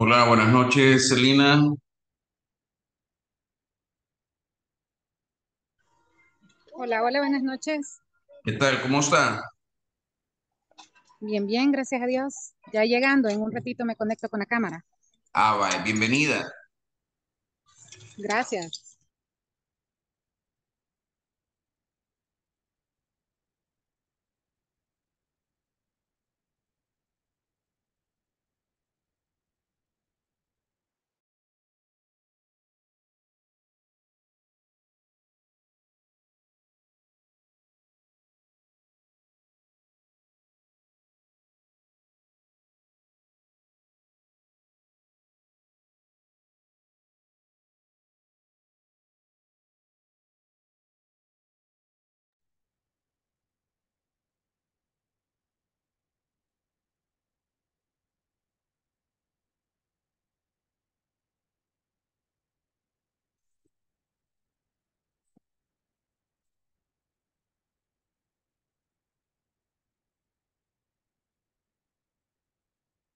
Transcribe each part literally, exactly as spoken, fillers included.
Hola, buenas noches, Celina. Hola, hola, buenas noches. ¿Qué tal? ¿Cómo está? Bien, bien, gracias a Dios. Ya llegando, en un ratito me conecto con la cámara. Ah, vale, bienvenida. Gracias.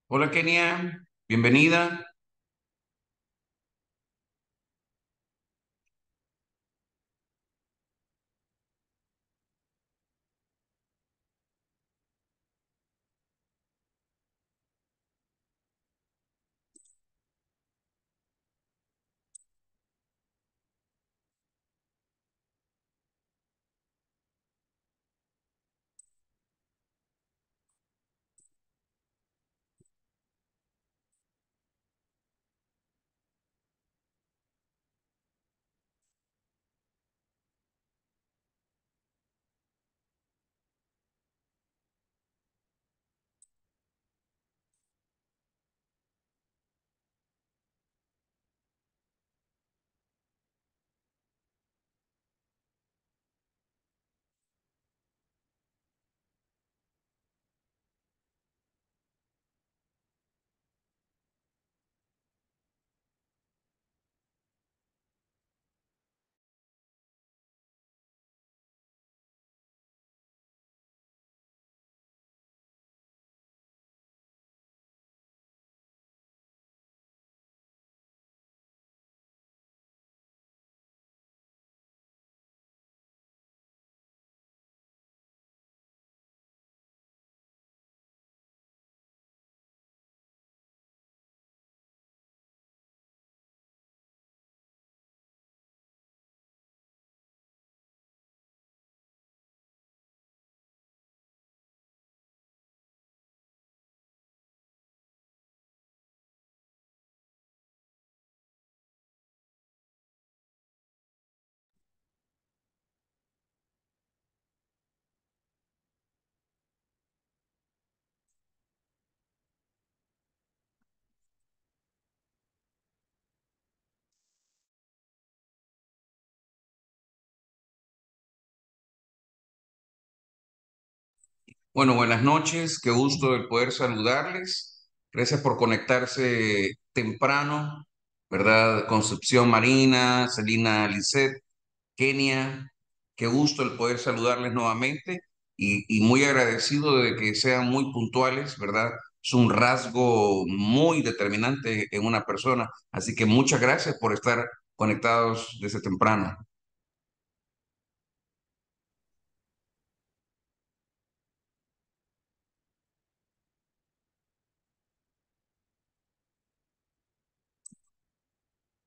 Hola, Kenia. Bienvenida. Bueno, buenas noches. Qué gusto el poder saludarles. Gracias por conectarse temprano, ¿verdad? Concepción Marina, Celina Lisset, Kenia. Qué gusto el poder saludarles nuevamente y, y muy agradecido de que sean muy puntuales, ¿verdad? Es un rasgo muy determinante en una persona. Así que muchas gracias por estar conectados desde temprano.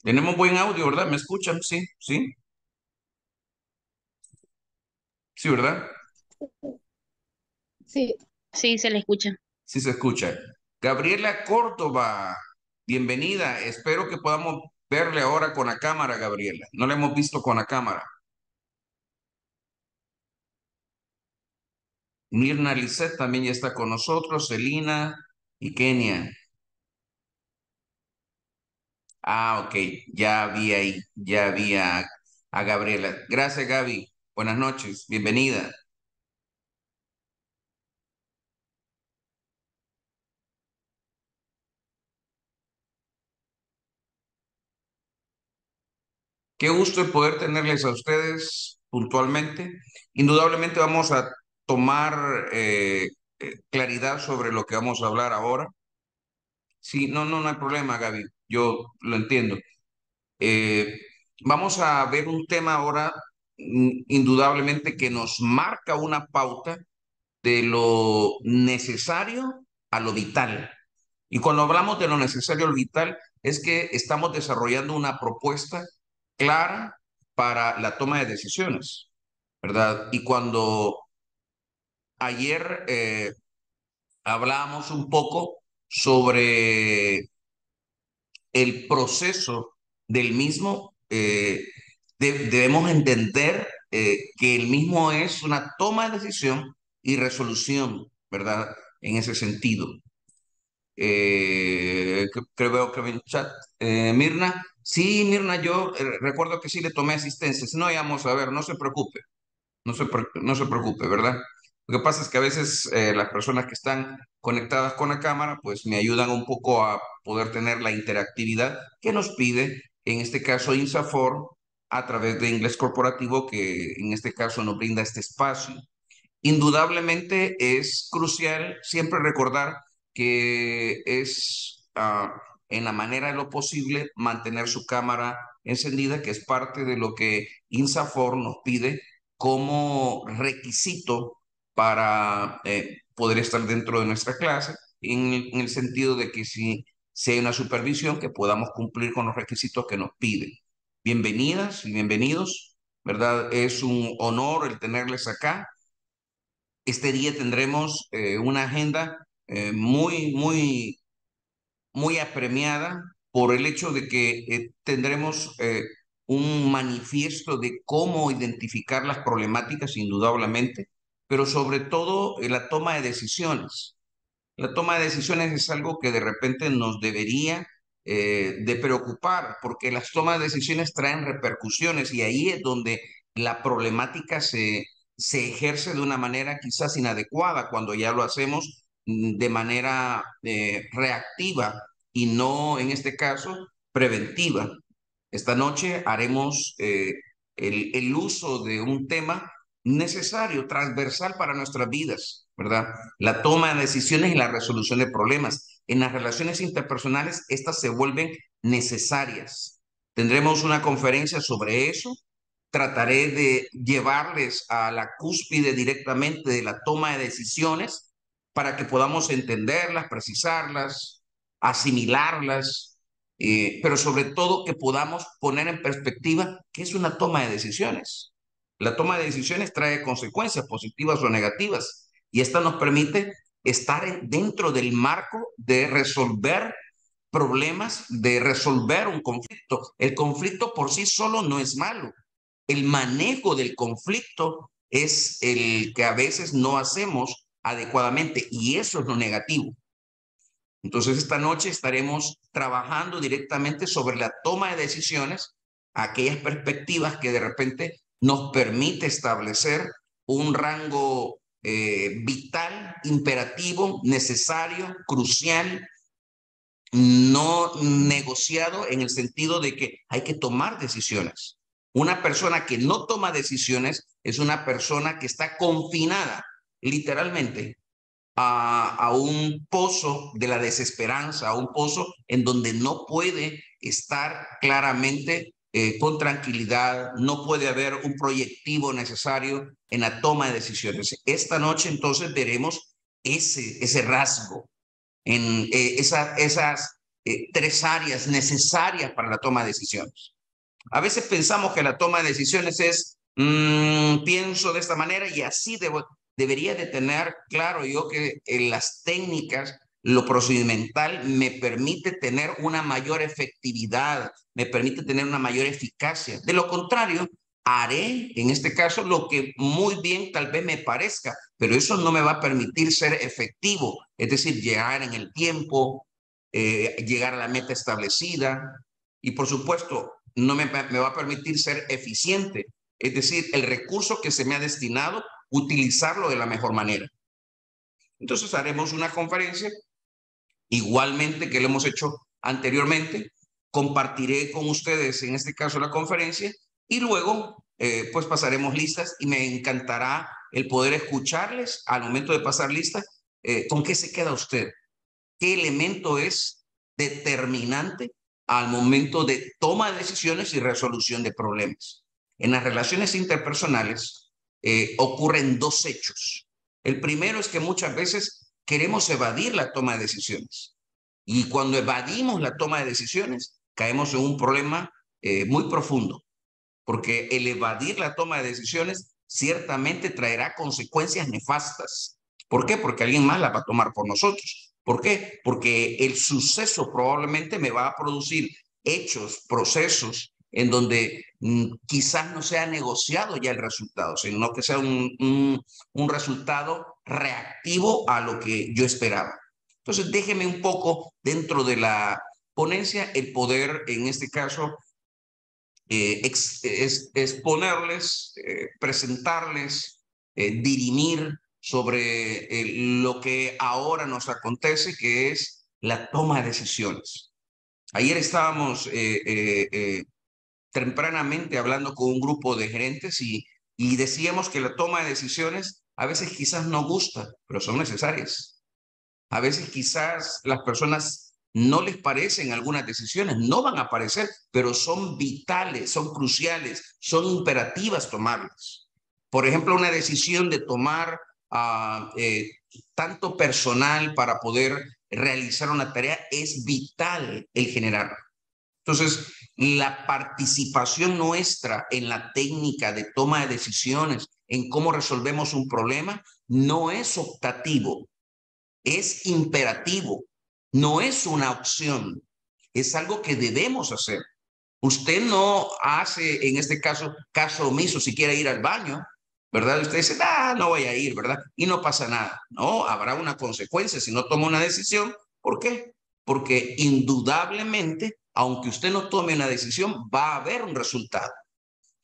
Tenemos buen audio, ¿verdad? ¿Me escuchan? Sí, sí. Sí, ¿verdad? Sí, sí, se le escucha. Sí, se escucha. Gabriela Córdoba, bienvenida. Espero que podamos verle ahora con la cámara, Gabriela. No la hemos visto con la cámara. Mirna Lisset también ya está con nosotros, Celina y Kenia. Ah, ok, ya vi ahí, ya vi a, a Gabriela. Gracias, Gaby. Buenas noches, bienvenida. Qué gusto el poder tenerles a ustedes puntualmente. Indudablemente vamos a tomar eh, claridad sobre lo que vamos a hablar ahora. Sí, no, no, no hay problema, Gaby. Yo lo entiendo. Eh, Vamos a ver un tema ahora, mm, indudablemente, que nos marca una pauta de lo necesario a lo vital. Y cuando hablamos de lo necesario a lo vital, es que estamos desarrollando una propuesta clara para la toma de decisiones, ¿verdad? Y cuando ayer eh, hablábamos un poco sobre el proceso del mismo, eh, de- debemos entender eh, que el mismo es una toma de decisión y resolución, ¿verdad? En ese sentido. Eh, cre- creo que en el chat, eh, Mirna. Sí, Mirna, yo eh, recuerdo que sí le tomé asistencia. Si no, íbamos a ver, no se preocupe, no se, pre- no se preocupe, ¿verdad? Lo que pasa es que a veces eh, las personas que están conectadas con la cámara, pues me ayudan un poco a poder tener la interactividad que nos pide, en este caso, INSAFOR, a través de Inglés Corporativo, que en este caso nos brinda este espacio. Indudablemente es crucial siempre recordar que es, ah, en la manera de lo posible, mantener su cámara encendida, que es parte de lo que INSAFOR nos pide como requisito para eh, poder estar dentro de nuestra clase, en, el- en el sentido de que si, si hay una supervisión, que podamos cumplir con los requisitos que nos piden. Bienvenidas y bienvenidos, ¿verdad? Es un honor el tenerles acá. Este día tendremos eh, una agenda eh, muy, muy, muy apremiada por el hecho de que eh, tendremos eh, un manifiesto de cómo identificar las problemáticas, indudablemente, pero sobre todo eh, la toma de decisiones. La toma de decisiones es algo que de repente nos debería eh, de preocupar, porque las tomas de decisiones traen repercusiones y ahí es donde la problemática se, se ejerce de una manera quizás inadecuada, cuando ya lo hacemos mm, de manera eh, reactiva y no, en este caso, preventiva. Esta noche haremos eh, el, el uso de un tema necesario, transversal para nuestras vidas, ¿verdad? La toma de decisiones y la resolución de problemas. En las relaciones interpersonales, estas se vuelven necesarias. Tendremos una conferencia sobre eso. Trataré de llevarles a la cúspide directamente de la toma de decisiones para que podamos entenderlas, precisarlas, asimilarlas, eh, pero sobre todo que podamos poner en perspectiva qué es una toma de decisiones. La toma de decisiones trae consecuencias positivas o negativas y esta nos permite estar en- dentro del marco de resolver problemas, de resolver un conflicto. El conflicto por sí solo no es malo. El manejo del conflicto es el que a veces no hacemos adecuadamente y eso es lo negativo. Entonces, esta noche estaremos trabajando directamente sobre la toma de decisiones, aquellas perspectivas que de repente nos permite establecer un rango eh, vital, imperativo, necesario, crucial, no negociado, en el sentido de que hay que tomar decisiones. Una persona que no toma decisiones es una persona que está confinada, literalmente, a, a un pozo de la desesperanza, a un pozo en donde no puede estar claramente eh, con tranquilidad, no puede haber un proyectivo necesario en la toma de decisiones. Esta noche entonces veremos ese, ese rasgo en eh, esa- esas eh, tres áreas necesarias para la toma de decisiones. A veces pensamos que la toma de decisiones es, "Mm, pienso de esta manera y así debo", debería de tener claro yo que en las técnicas, lo procedimental me permite tener una mayor efectividad, me permite tener una mayor eficacia. De lo contrario, haré en este caso lo que muy bien tal vez me parezca, pero eso no me va a permitir ser efectivo, es decir, llegar en el tiempo, eh, llegar a la meta establecida. Y por supuesto, no me, va- me va a permitir ser eficiente, es decir, el recurso que se me ha destinado, utilizarlo de la mejor manera. Entonces haremos una conferencia, igualmente que lo hemos hecho anteriormente, compartiré con ustedes en este caso la conferencia y luego eh, pues pasaremos listas y me encantará el poder escucharles al momento de pasar listas, eh, con qué se queda usted, qué elemento es determinante al momento de toma de decisiones y resolución de problemas. En las relaciones interpersonales eh, ocurren dos hechos. El primero es que muchas veces queremos evadir la toma de decisiones. Y cuando evadimos la toma de decisiones, caemos en un problema eh, muy profundo. Porque el evadir la toma de decisiones ciertamente traerá consecuencias nefastas. ¿Por qué? Porque alguien más la va a tomar por nosotros. ¿Por qué? Porque el suceso probablemente me va a producir hechos, procesos, en donde mm, quizás no sea negociado ya el resultado, sino que sea un, un, un resultado reactivo a lo que yo esperaba. Entonces, déjeme un poco dentro de la ponencia el poder, en este caso, eh, ex, es, exponerles, eh, presentarles, eh, dirimir sobre eh, lo que ahora nos acontece, que es la toma de decisiones. Ayer estábamos eh, eh, eh, tempranamente hablando con un grupo de gerentes y, y decíamos que la toma de decisiones a veces quizás no gusta, pero son necesarias. A veces quizás las personas no les parecen algunas decisiones, no van a parecer, pero son vitales, son cruciales, son imperativas tomarlas. Por ejemplo, una decisión de tomar uh, eh, tanto personal para poder realizar una tarea es vital el generarla. Entonces, la participación nuestra en la técnica de toma de decisiones, en cómo resolvemos un problema, no es optativo, es imperativo, no es una opción, es algo que debemos hacer. Usted no hace, en este caso, caso omiso si quiere ir al baño, ¿verdad? Usted dice, ah, no voy a ir, ¿verdad? Y no pasa nada. No, habrá una consecuencia si no toma una decisión. ¿Por qué? Porque indudablemente, aunque usted no tome una decisión, va a haber un resultado.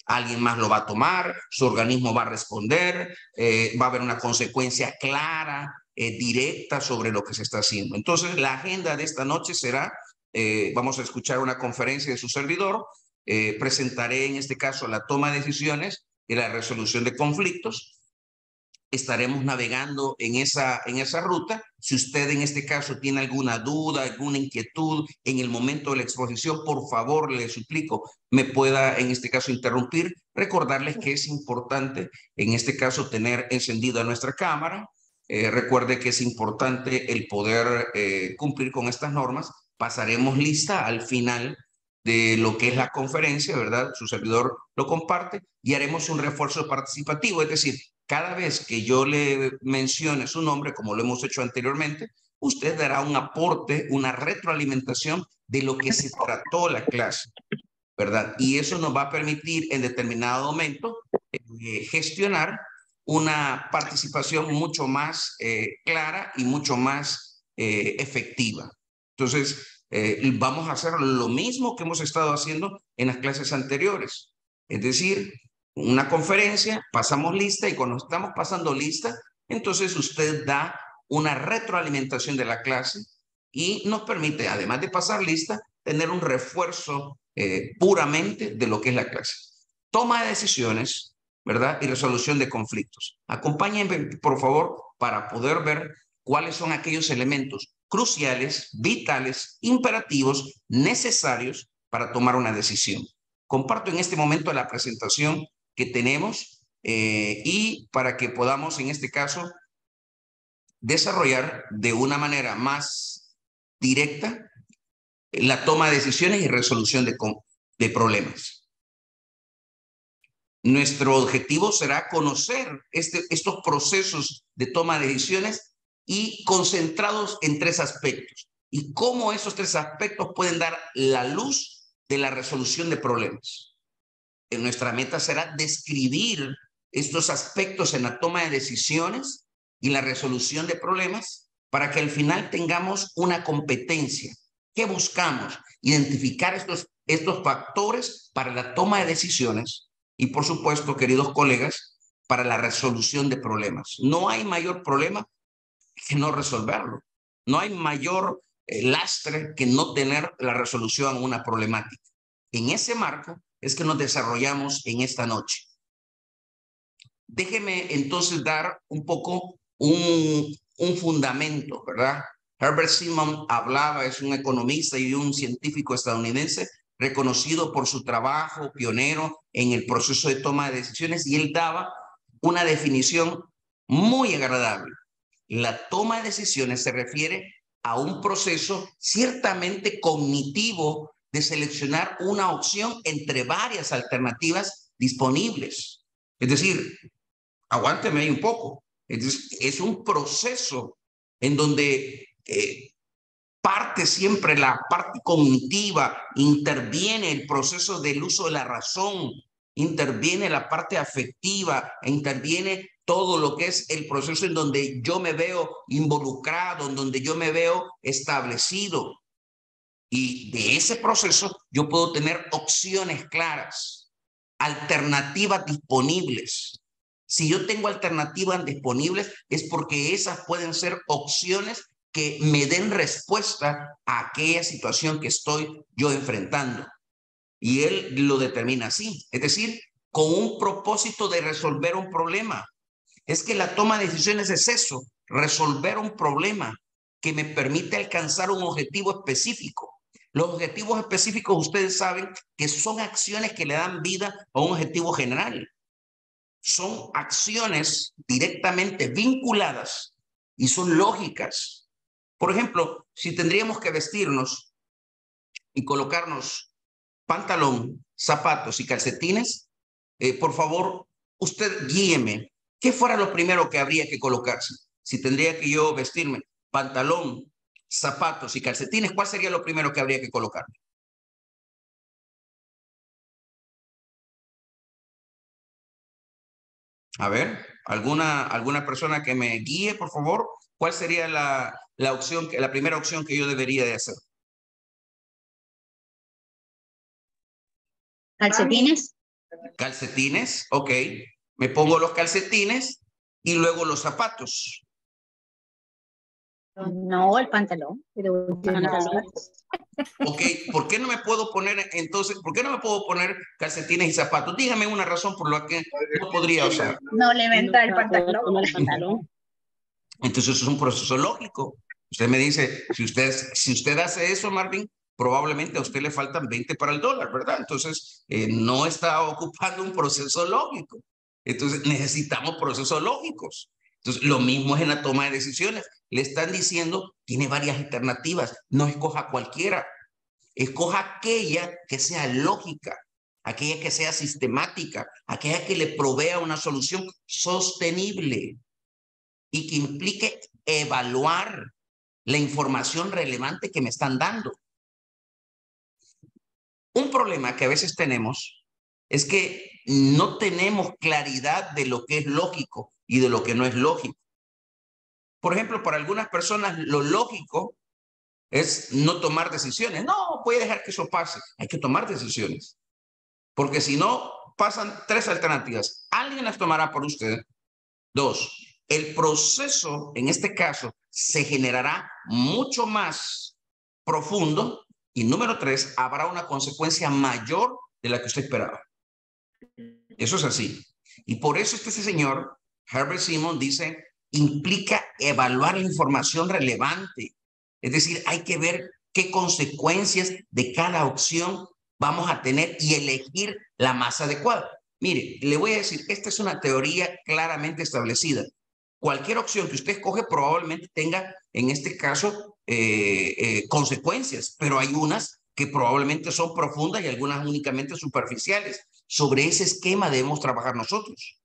Alguien más lo va a tomar, su organismo va a responder, eh, va a haber una consecuencia clara, eh, directa sobre lo que se está haciendo. Entonces, la agenda de esta noche será, eh, vamos a escuchar una conferencia de su servidor, eh, presentaré en este caso la toma de decisiones y la resolución de conflictos. Estaremos navegando en esa, en esa ruta. Si usted en este caso tiene alguna duda, alguna inquietud en el momento de la exposición, por favor, le suplico, me pueda en este caso interrumpir. Recordarles que es importante en este caso tener encendida nuestra cámara. Eh, recuerde que es importante el poder eh, cumplir con estas normas. Pasaremos lista al final de lo que es la conferencia, ¿verdad? Su servidor lo comparte y haremos un refuerzo participativo, es decir, cada vez que yo le mencione su nombre, como lo hemos hecho anteriormente, usted dará un aporte, una retroalimentación de lo que se trató la clase, ¿verdad? Y eso nos va a permitir en determinado momento eh, gestionar una participación mucho más eh, clara y mucho más eh, efectiva. Entonces, eh, vamos a hacer lo mismo que hemos estado haciendo en las clases anteriores, es decir, una conferencia, pasamos lista y cuando estamos pasando lista, entonces usted da una retroalimentación de la clase y nos permite, además de pasar lista, tener un refuerzo eh, puramente de lo que es la clase. Toma de decisiones, ¿verdad? Y resolución de conflictos. Acompáñenme, por favor, para poder ver cuáles son aquellos elementos cruciales, vitales, imperativos, necesarios para tomar una decisión. Comparto en este momento la presentación que tenemos eh, y para que podamos en este caso desarrollar de una manera más directa la toma de decisiones y resolución de, de problemas. Nuestro objetivo será conocer este, estos procesos de toma de decisiones y concentrados en tres aspectos y cómo esos tres aspectos pueden dar la luz de la resolución de problemas. En nuestra meta será describir estos aspectos en la toma de decisiones y la resolución de problemas para que al final tengamos una competencia. ¿Qué buscamos? Identificar estos, estos factores para la toma de decisiones y, por supuesto, queridos colegas, para la resolución de problemas. No hay mayor problema que no resolverlo. No hay mayor lastre que no tener la resolución a una problemática. En ese marco es que nos desarrollamos en esta noche. Déjeme entonces dar un poco un, un fundamento, ¿verdad? Herbert Simon hablaba, es un economista y un científico estadounidense reconocido por su trabajo pionero en el proceso de toma de decisiones, y él daba una definición muy agradable. La toma de decisiones se refiere a un proceso ciertamente cognitivo de seleccionar una opción entre varias alternativas disponibles. Es decir, aguánteme ahí un poco. Es, es un proceso en donde eh, parte siempre la parte cognitiva, interviene el proceso del uso de la razón, interviene la parte afectiva, interviene todo lo que es el proceso en donde yo me veo involucrado, en donde yo me veo establecido. Y de ese proceso yo puedo tener opciones claras, alternativas disponibles. Si yo tengo alternativas disponibles es porque esas pueden ser opciones que me den respuesta a aquella situación que estoy yo enfrentando. Y él lo determina así, es decir, con un propósito de resolver un problema. Es que la toma de decisiones es eso, resolver un problema que me permite alcanzar un objetivo específico. Los objetivos específicos, ustedes saben que son acciones que le dan vida a un objetivo general. Son acciones directamente vinculadas y son lógicas. Por ejemplo, si tendríamos que vestirnos y colocarnos pantalón, zapatos y calcetines, eh, por favor, usted guíeme. ¿Qué fuera lo primero que habría que colocarse? Si tendría que yo vestirme pantalón, zapatos y calcetines, ¿cuál sería lo primero que habría que colocarme? A ver, alguna, alguna persona que me guíe, por favor, ¿cuál sería la, la opción, la primera opción que yo debería de hacer? Calcetines. Calcetines, ok. Me pongo los calcetines y luego los zapatos. No, el pantalón. Ok, ¿por qué no me puedo poner entonces? ¿Por qué no me puedo poner calcetines y zapatos? Dígame una razón por la que no podría usar. No le venta el pantalón. Entonces es un proceso lógico. Usted me dice, si usted, si usted hace eso, Marvin, probablemente a usted le faltan veinte para el dólar, ¿verdad? Entonces eh, no está ocupando un proceso lógico. Entonces necesitamos procesos lógicos. Entonces lo mismo es en la toma de decisiones. Le están diciendo, tiene varias alternativas, no escoja cualquiera. Escoja aquella que sea lógica, aquella que sea sistemática, aquella que le provea una solución sostenible y que implique evaluar la información relevante que me están dando. Un problema que a veces tenemos es que no tenemos claridad de lo que es lógico y de lo que no es lógico. Por ejemplo, para algunas personas lo lógico es no tomar decisiones. No, voy a dejar que eso pase. Hay que tomar decisiones. Porque si no, pasan tres alternativas. Alguien las tomará por usted. Dos, el proceso, en este caso, se generará mucho más profundo. Y número tres, habrá una consecuencia mayor de la que usted esperaba. Eso es así. Y por eso es que ese señor, Herbert Simon, dice, implica evaluar la información relevante. Es decir, hay que ver qué consecuencias de cada opción vamos a tener y elegir la más adecuada. Mire, le voy a decir, esta es una teoría claramente establecida. Cualquier opción que usted escoge probablemente tenga, en este caso, eh, eh, consecuencias, pero hay unas que probablemente son profundas y algunas únicamente superficiales. Sobre ese esquema debemos trabajar nosotros.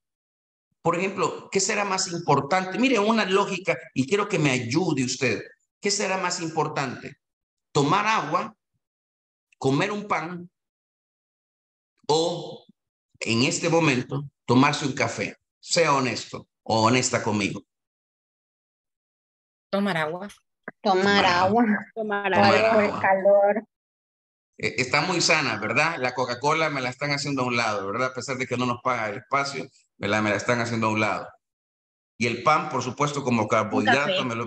Por ejemplo, ¿qué será más importante? Mire, una lógica, y quiero que me ayude usted. ¿Qué será más importante? ¿Tomar agua, comer un pan o, en este momento, tomarse un café? Sea honesto o honesta conmigo. Tomar agua. Tomar agua. Tomar agua por el calor. Está muy sana, ¿verdad? La Coca-Cola me la están haciendo a un lado, ¿verdad? A pesar de que no nos paga el espacio, me la, me la están haciendo a un lado. Y el pan, por supuesto, como carbohidrato, me lo...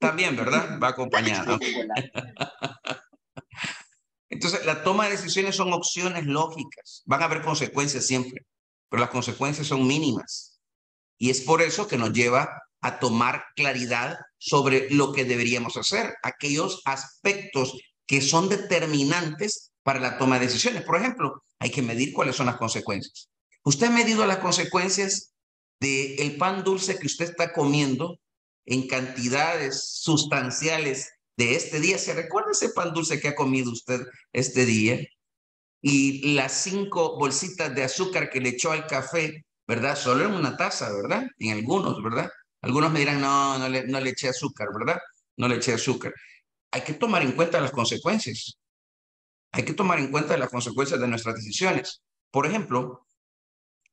también, ¿verdad? Va acompañado. Entonces, la toma de decisiones son opciones lógicas. Van a haber consecuencias siempre, pero las consecuencias son mínimas. Y es por eso que nos lleva a tomar claridad sobre lo que deberíamos hacer, aquellos aspectos que son determinantes para la toma de decisiones. Por ejemplo, hay que medir cuáles son las consecuencias. ¿Usted ha medido las consecuencias del pan dulce que usted está comiendo en cantidades sustanciales de este día? ¿Se recuerda ese pan dulce que ha comido usted este día? Y las cinco bolsitas de azúcar que le echó al café, ¿verdad? Solo en una taza, ¿verdad? En algunos, ¿verdad? Algunos me dirán, no, no le, no le eché azúcar, ¿verdad? No le eché azúcar. Hay que tomar en cuenta las consecuencias. Hay que tomar en cuenta las consecuencias de nuestras decisiones. Por ejemplo,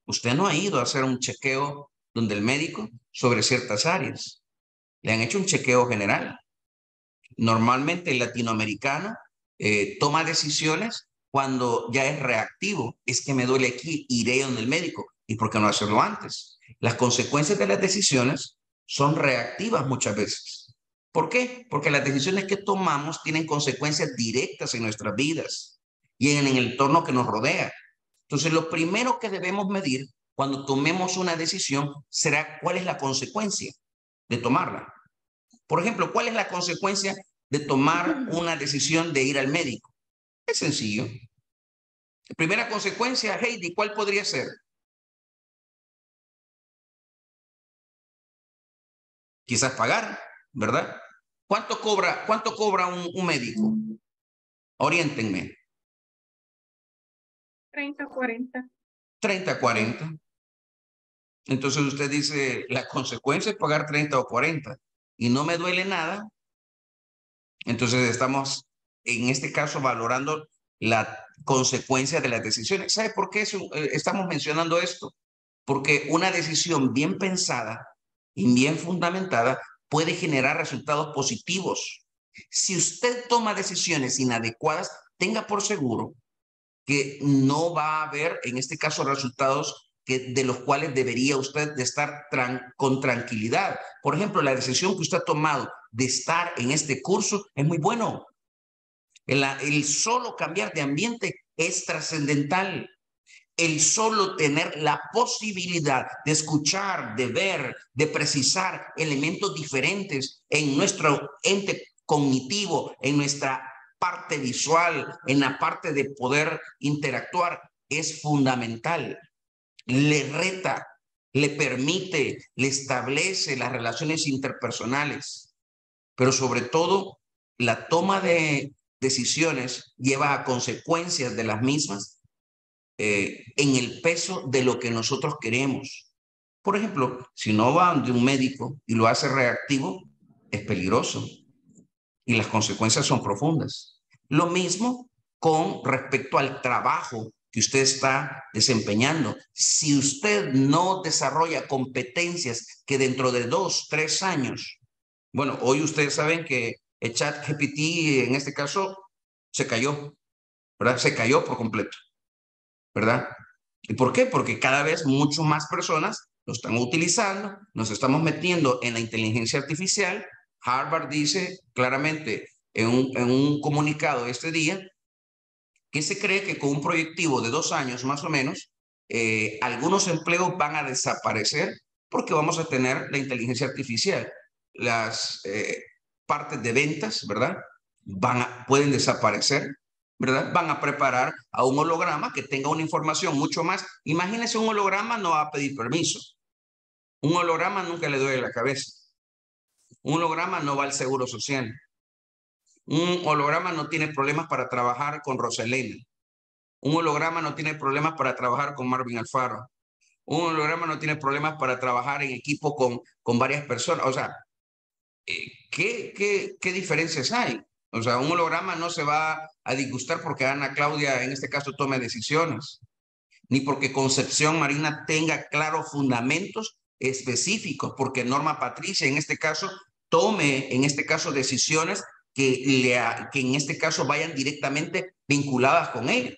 usted no ha ido a hacer un chequeo donde el médico sobre ciertas áreas. Le han hecho un chequeo general. Normalmente el latinoamericano eh, toma decisiones cuando ya es reactivo. Es que me duele aquí, iré donde el médico. ¿Y por qué no hacerlo antes? Las consecuencias de las decisiones son reactivas muchas veces. ¿Por qué? Porque las decisiones que tomamos tienen consecuencias directas en nuestras vidas y en el entorno que nos rodea. Entonces, lo primero que debemos medir cuando tomemos una decisión será cuál es la consecuencia de tomarla. Por ejemplo, ¿cuál es la consecuencia de tomar una decisión de ir al médico? Es sencillo. La primera consecuencia, Heidi, ¿cuál podría ser? Quizás pagar, ¿verdad? ¿Cuánto cobra, cuánto cobra un, un médico? Oriéntenme. treinta, cuarenta. treinta, cuarenta. Entonces usted dice, la consecuencia es pagar treinta o cuarenta y no me duele nada. Entonces estamos, en este caso, valorando la consecuencia de las decisiones. ¿Sabe por qué eso, estamos mencionando esto? Porque una decisión bien pensada y bien fundamentada puede generar resultados positivos. Si usted toma decisiones inadecuadas, tenga por seguro que no va a haber, en este caso, resultados que, de los cuales debería usted de estar tran- con tranquilidad. Por ejemplo, la decisión que usted ha tomado de estar en este curso es muy bueno. El, el solo cambiar de ambiente es trascendental. El solo tener la posibilidad de escuchar, de ver, de precisar elementos diferentes en nuestro ente cognitivo, en nuestra parte visual, en la parte de poder interactuar, es fundamental. Le reta, le permite, le establece las relaciones interpersonales. Pero sobre todo, la toma de decisiones lleva a consecuencias de las mismas Eh, en el peso de lo que nosotros queremos. Por ejemplo, si no va de un médico y lo hace reactivo, es peligroso y las consecuencias son profundas. Lo mismo con respecto al trabajo que usted está desempeñando. Si usted no desarrolla competencias que dentro de dos, tres años, bueno, hoy ustedes saben que el ChatGPT en este caso se cayó, ¿verdad? Se cayó por completo, ¿verdad? ¿Y por qué? Porque cada vez mucho más personas lo están utilizando, nos estamos metiendo en la inteligencia artificial. Harvard dice claramente en un, en un comunicado este día que se cree que con un proyectivo de dos años más o menos, eh, algunos empleos van a desaparecer porque vamos a tener la inteligencia artificial. Las eh, partes de ventas, ¿verdad? Van a, pueden desaparecer, ¿verdad? Van a preparar a un holograma que tenga una información mucho más. Imagínense, un holograma no va a pedir permiso. Un holograma nunca le duele la cabeza. Un holograma no va al seguro social. Un holograma no tiene problemas para trabajar con Roselena. Un holograma no tiene problemas para trabajar con Marvin Alfaro. Un holograma no tiene problemas para trabajar en equipo con, con varias personas. O sea, ¿qué, qué, qué diferencias hay? O sea, un holograma no se va a disgustar porque Ana Claudia, en este caso, tome decisiones, ni porque Concepción Marina tenga claros fundamentos específicos, porque Norma Patricia, en este caso, tome, en este caso, decisiones que, le, que en este caso, vayan directamente vinculadas con ella.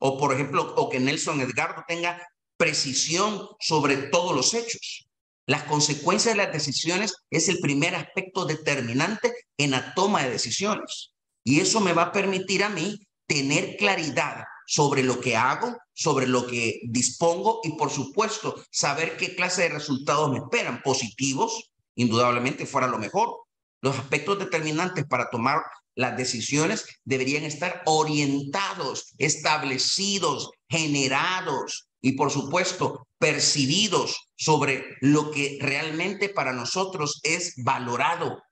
O, por ejemplo, o que Nelson Edgardo tenga precisión sobre todos los hechos. Las consecuencias de las decisiones es el primer aspecto determinante en la toma de decisiones. Y eso me va a permitir a mí tener claridad sobre lo que hago, sobre lo que dispongo y, por supuesto, saber qué clase de resultados me esperan. Positivos, indudablemente, fuera lo mejor. Los aspectos determinantes para tomar las decisiones deberían estar orientados, establecidos, generados y, por supuesto, percibidos sobre lo que realmente para nosotros es valorado.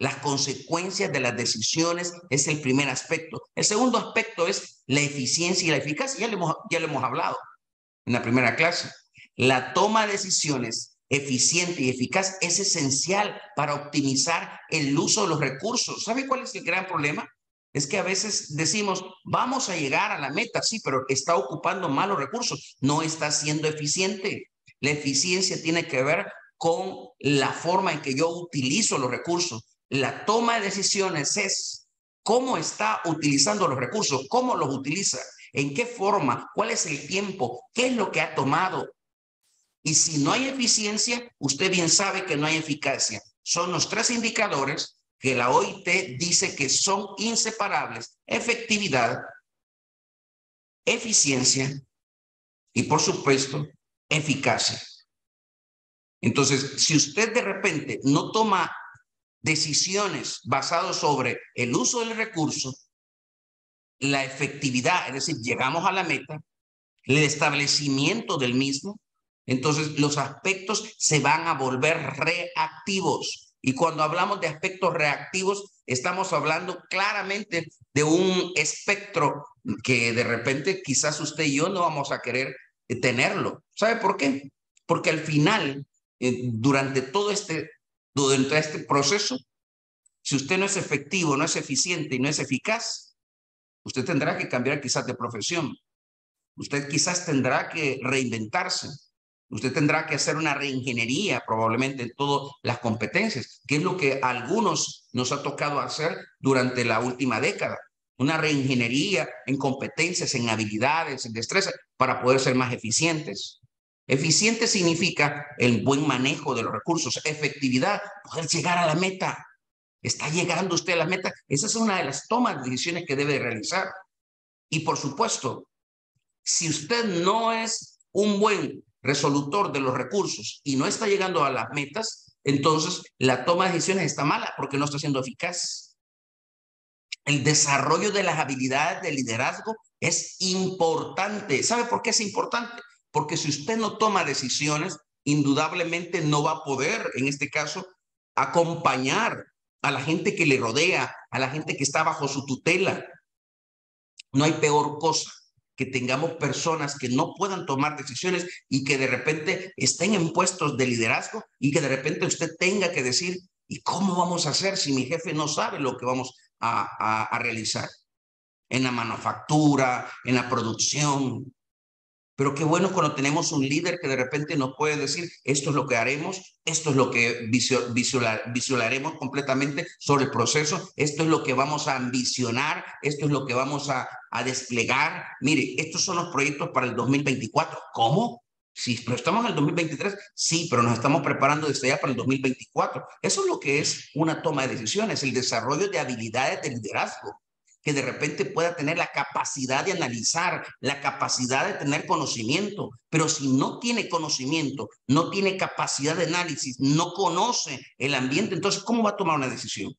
Las consecuencias de las decisiones es el primer aspecto. El segundo aspecto es la eficiencia y la eficacia. Ya lo hemos, ya lo hemos hablado en la primera clase. La toma de decisiones eficiente y eficaz es esencial para optimizar el uso de los recursos. ¿Sabe cuál es el gran problema? Es que a veces decimos, vamos a llegar a la meta, sí, pero está ocupando malos recursos. No está siendo eficiente. La eficiencia tiene que ver con la forma en que yo utilizo los recursos. La toma de decisiones es cómo está utilizando los recursos, cómo los utiliza, en qué forma, cuál es el tiempo, qué es lo que ha tomado. Y si no hay eficiencia, usted bien sabe que no hay eficacia. Son los tres indicadores que la O I T dice que son inseparables: efectividad, eficiencia y, por supuesto, eficacia. Entonces, si usted de repente no toma decisiones basadas sobre el uso del recurso, la efectividad, es decir, llegamos a la meta, el establecimiento del mismo, entonces los aspectos se van a volver reactivos. Y cuando hablamos de aspectos reactivos, estamos hablando claramente de un espectro que de repente quizás usted y yo no vamos a querer tenerlo. ¿Sabe por qué? Porque al final, eh, durante todo este Durante este proceso, si usted no es efectivo, no es eficiente y no es eficaz, usted tendrá que cambiar quizás de profesión. Usted quizás tendrá que reinventarse. Usted tendrá que hacer una reingeniería probablemente en todas las competencias, que es lo que a algunos nos ha tocado hacer durante la última década. Una reingeniería en competencias, en habilidades, en destrezas, para poder ser más eficientes. Eficiente significa el buen manejo de los recursos. Efectividad, poder llegar a la meta. ¿Está llegando usted a la meta? Esa es una de las tomas de decisiones que debe realizar. Y por supuesto, si usted no es un buen resolutor de los recursos y no está llegando a las metas, entonces la toma de decisiones está mala porque no está siendo eficaz. El desarrollo de las habilidades de liderazgo es importante. ¿Sabe por qué es importante? Porque si usted no toma decisiones, indudablemente no va a poder, en este caso, acompañar a la gente que le rodea, a la gente que está bajo su tutela. No hay peor cosa que tengamos personas que no puedan tomar decisiones y que de repente estén en puestos de liderazgo y que de repente usted tenga que decir, ¿y cómo vamos a hacer si mi jefe no sabe lo que vamos a, a, a realizar? En la manufactura, en la producción. Pero qué bueno cuando tenemos un líder que de repente nos puede decir, esto es lo que haremos, esto es lo que visualizaremos completamente sobre el proceso, esto es lo que vamos a ambicionar, esto es lo que vamos a, a desplegar. Mire, estos son los proyectos para el dos mil veinticuatro. ¿Cómo? Sí, pero estamos en el dos mil veintitrés. Sí, pero nos estamos preparando desde ya para el dos mil veinticuatro. Eso es lo que es una toma de decisiones, el desarrollo de habilidades de liderazgo, que de repente pueda tener la capacidad de analizar, la capacidad de tener conocimiento. Pero si no tiene conocimiento, no tiene capacidad de análisis, no conoce el ambiente, entonces, ¿cómo va a tomar una decisión?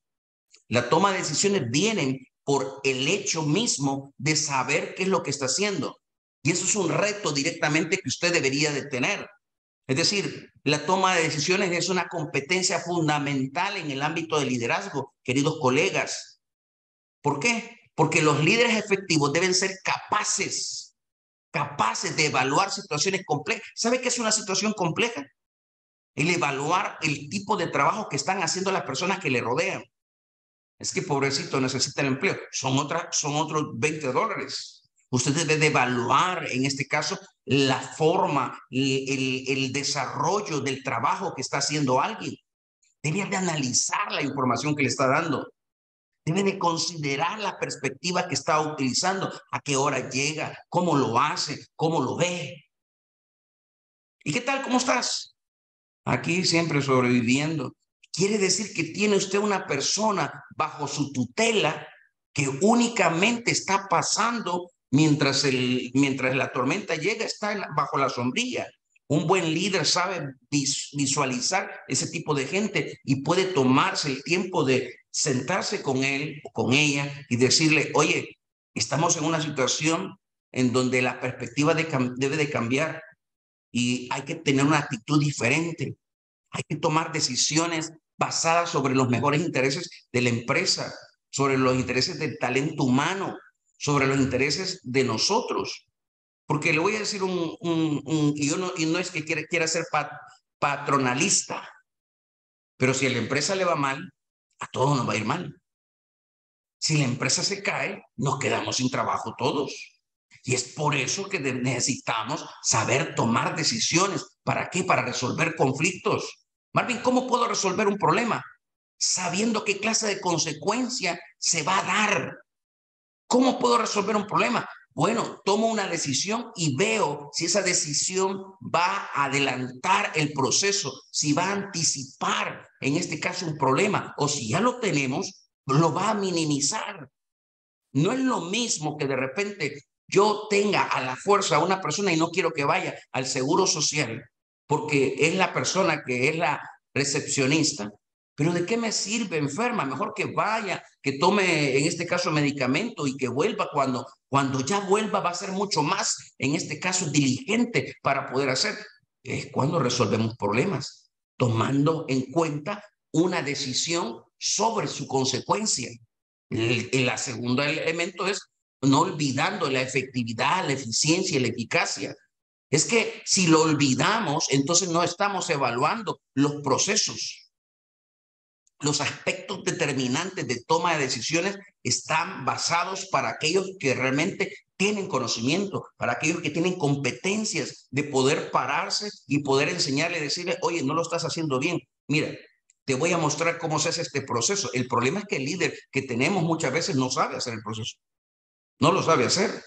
La toma de decisiones vienen por el hecho mismo de saber qué es lo que está haciendo. Y eso es un reto directamente que usted debería de tener. Es decir, la toma de decisiones es una competencia fundamental en el ámbito del liderazgo, queridos colegas. ¿Por qué? Porque los líderes efectivos deben ser capaces, capaces de evaluar situaciones complejas. ¿Sabe qué es una situación compleja? El evaluar el tipo de trabajo que están haciendo las personas que le rodean. Es que pobrecito, necesitan empleo. Son, otra, son otros veinte dólares. Usted debe de evaluar, en este caso, la forma, el, el, el desarrollo del trabajo que está haciendo alguien. Debe de analizar la información que le está dando. Debe de considerar la perspectiva que está utilizando, a qué hora llega, cómo lo hace, cómo lo ve. ¿Y qué tal? ¿Cómo estás? Aquí siempre sobreviviendo. Quiere decir que tiene usted una persona bajo su tutela que únicamente está pasando Mientras, el, mientras la tormenta llega, está bajo la sombrilla. Un buen líder sabe visualizar ese tipo de gente y puede tomarse el tiempo de sentarse con él o con ella y decirle, oye, estamos en una situación en donde la perspectiva de, debe de cambiar y hay que tener una actitud diferente. Hay que tomar decisiones basadas sobre los mejores intereses de la empresa, sobre los intereses del talento humano, sobre los intereses de nosotros. Porque le voy a decir un, un, un y, yo no, y no es que quiera, quiera ser pat, patronalista, pero si a la empresa le va mal, a todos nos va a ir mal. Si la empresa se cae, nos quedamos sin trabajo todos. Y es por eso que necesitamos saber tomar decisiones. ¿Para qué? Para resolver conflictos. Marvin, ¿cómo puedo resolver un problema? Sabiendo qué clase de consecuencia se va a dar. ¿Cómo puedo resolver un problema? Bueno, tomo una decisión y veo si esa decisión va a adelantar el proceso, si va a anticipar, en este caso, un problema, o si ya lo tenemos, lo va a minimizar. No es lo mismo que de repente yo tenga a la fuerza a una persona y no quiero que vaya al Seguro Social, porque es la persona que es la recepcionista. ¿Pero de qué me sirve enferma? Mejor que vaya, que tome en este caso medicamento y que vuelva cuando, cuando ya vuelva va a ser mucho más, en este caso diligente para poder hacer. Es cuando resolvemos problemas, tomando en cuenta una decisión sobre su consecuencia. El, el segundo elemento es no olvidando la efectividad, la eficiencia y la eficacia. Es que si lo olvidamos, entonces no estamos evaluando los procesos. Los aspectos determinantes de toma de decisiones están basados para aquellos que realmente tienen conocimiento, para aquellos que tienen competencias de poder pararse y poder enseñarle, decirle, oye, no lo estás haciendo bien. Mira, te voy a mostrar cómo se hace este proceso. El problema es que el líder que tenemos muchas veces no sabe hacer el proceso. No lo sabe hacer.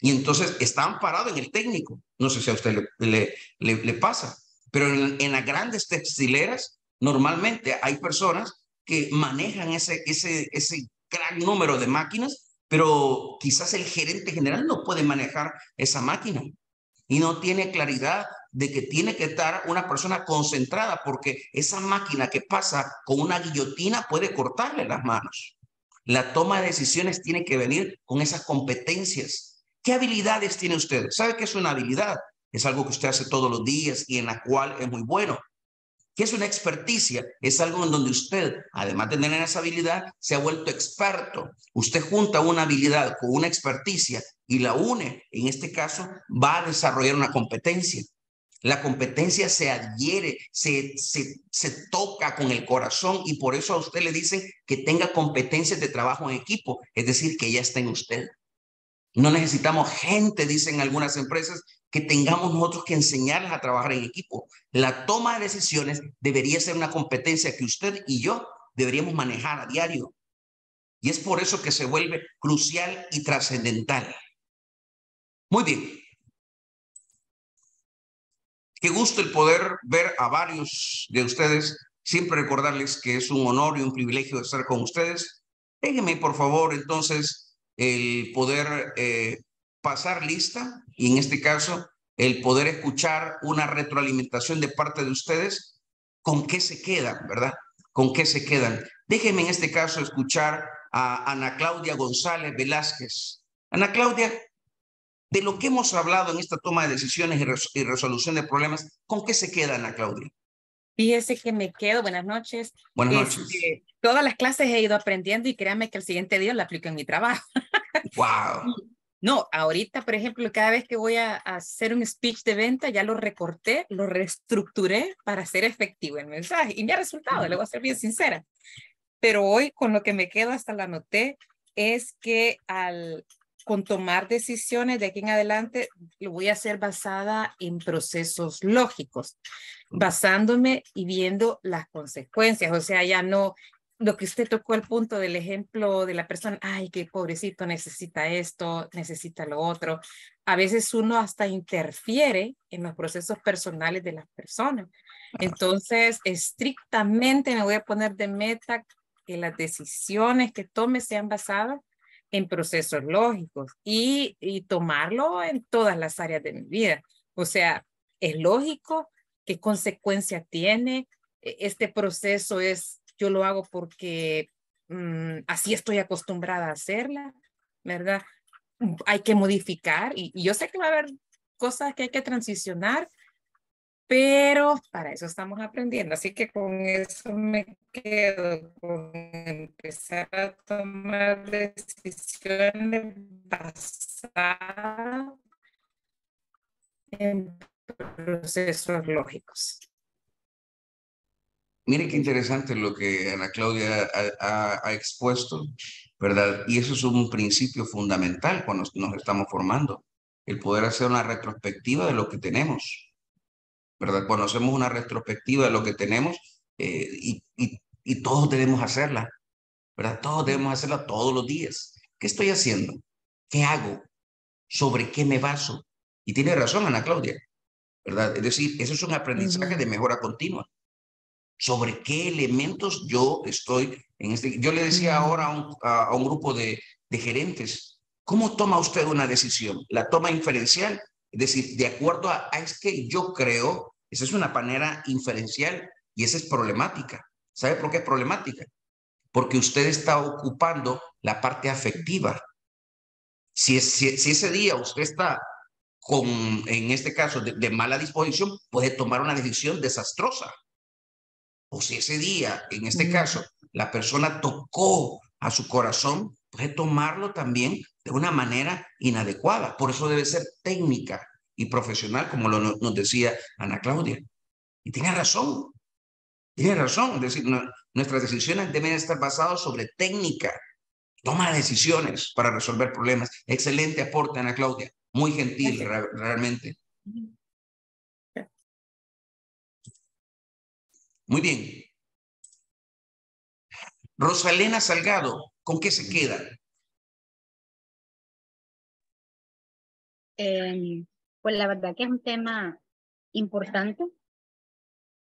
Y entonces están parados en el técnico. No sé si a usted le, le, le, le pasa, pero en, en las grandes textileras, normalmente hay personas que manejan ese, ese, ese gran número de máquinas, pero quizás el gerente general no puede manejar esa máquina y no tiene claridad de que tiene que estar una persona concentrada porque esa máquina que pasa con una guillotina puede cortarle las manos. La toma de decisiones tiene que venir con esas competencias. ¿Qué habilidades tiene usted? ¿Sabe qué es una habilidad? Es algo que usted hace todos los días y en la cual es muy bueno. ¿Qué es una experticia? Es algo en donde usted, además de tener esa habilidad, se ha vuelto experto. Usted junta una habilidad con una experticia y la une. En este caso, va a desarrollar una competencia. La competencia se adhiere, se, se, se toca con el corazón y por eso a usted le dicen que tenga competencias de trabajo en equipo. Es decir, que ya está en usted. No necesitamos gente, dicen algunas empresas, que tengamos nosotros que enseñarles a trabajar en equipo. La toma de decisiones debería ser una competencia que usted y yo deberíamos manejar a diario. Y es por eso que se vuelve crucial y trascendental. Muy bien. Qué gusto el poder ver a varios de ustedes. Siempre recordarles que es un honor y un privilegio estar con ustedes. Déjenme, por favor, entonces, el poder... Eh, pasar lista y en este caso el poder escuchar una retroalimentación de parte de ustedes con qué se quedan, ¿verdad? Con qué se quedan. Déjenme en este caso escuchar a Ana Claudia González Velázquez. Ana Claudia, de lo que hemos hablado en esta toma de decisiones y resolución de problemas, ¿con qué se queda, Ana Claudia? Fíjese que me quedo. Buenas noches. Buenas noches. Este, todas las clases he ido aprendiendo y créanme que el siguiente día lo aplico en mi trabajo. ¡Wow! No, ahorita, por ejemplo, cada vez que voy a, a hacer un speech de venta, ya lo recorté, lo reestructuré para ser efectivo el mensaje. Y me ha resultado, le voy a ser bien sincera. Pero hoy, con lo que me quedo hasta la anoté, es que al, con tomar decisiones de aquí en adelante, lo voy a hacer basada en procesos lógicos, basándome y viendo las consecuencias. O sea, ya no... Lo que usted tocó el punto del ejemplo de la persona, ay, qué pobrecito, necesita esto, necesita lo otro. A veces uno hasta interfiere en los procesos personales de las personas. Entonces, estrictamente me voy a poner de meta que las decisiones que tome sean basadas en procesos lógicos y, y tomarlo en todas las áreas de mi vida. O sea, es lógico, qué consecuencia tiene, este proceso es, yo lo hago porque mmm, así estoy acostumbrada a hacerla, ¿verdad? Hay que modificar y, y yo sé que va a haber cosas que hay que transicionar, pero para eso estamos aprendiendo. Así que con eso me quedo, con empezar a tomar decisiones basadas en procesos lógicos. Mire qué interesante lo que Ana Claudia ha, ha, ha expuesto, ¿verdad? Y eso es un principio fundamental cuando nos estamos formando, el poder hacer una retrospectiva de lo que tenemos, ¿verdad? Cuando hacemos una retrospectiva de lo que tenemos, eh, y, y, y todos debemos hacerla, ¿verdad? Todos debemos hacerla todos los días. ¿Qué estoy haciendo? ¿Qué hago? ¿Sobre qué me baso? Y tiene razón Ana Claudia, ¿verdad? Es decir, eso es un aprendizaje de mejora continua. ¿Sobre qué elementos yo estoy en este? Yo le decía ahora a un, a, a un grupo de, de gerentes, ¿cómo toma usted una decisión? ¿La toma inferencial? Es decir, de acuerdo a, a es que yo creo. Esa es una manera inferencial y esa es problemática. ¿Sabe por qué es problemática? Porque usted está ocupando la parte afectiva. Si, si, si ese día usted está con, en este caso, de, de mala disposición, puede tomar una decisión desastrosa. O si ese día, en este caso, la persona tocó a su corazón, puede tomarlo también de una manera inadecuada. Por eso debe ser técnica y profesional, como lo, nos decía Ana Claudia. Y tiene razón, tiene razón. Es decir, no, nuestras decisiones deben estar basadas sobre técnica, toma de decisiones para resolver problemas. Excelente aporte, Ana Claudia, muy gentil, sí. re, realmente. Sí. Muy bien. Rosalena Salgado, ¿con qué se queda? Eh... Pues la verdad que es un tema importante.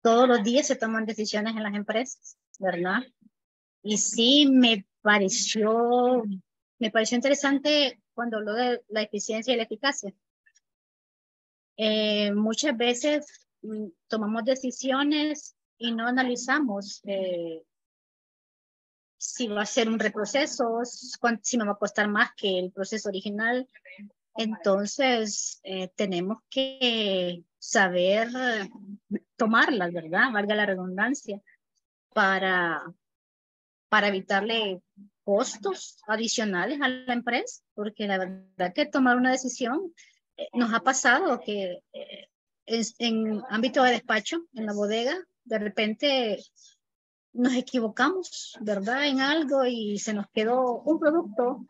Todos los días se toman decisiones en las empresas, ¿verdad? Y sí me pareció, me pareció interesante cuando habló de la eficiencia y la eficacia. Eh, muchas veces mm, tomamos decisiones y no analizamos eh, si va a ser un reproceso, si me va a costar más que el proceso original. Entonces, eh, tenemos que saber tomarlas, ¿verdad? Valga la redundancia, para, para evitarle costos adicionales a la empresa, porque la verdad que tomar una decisión eh, nos ha pasado que eh, es, en ámbito de despacho, en la bodega, de repente nos equivocamos, ¿verdad? En algo y se nos quedó un producto.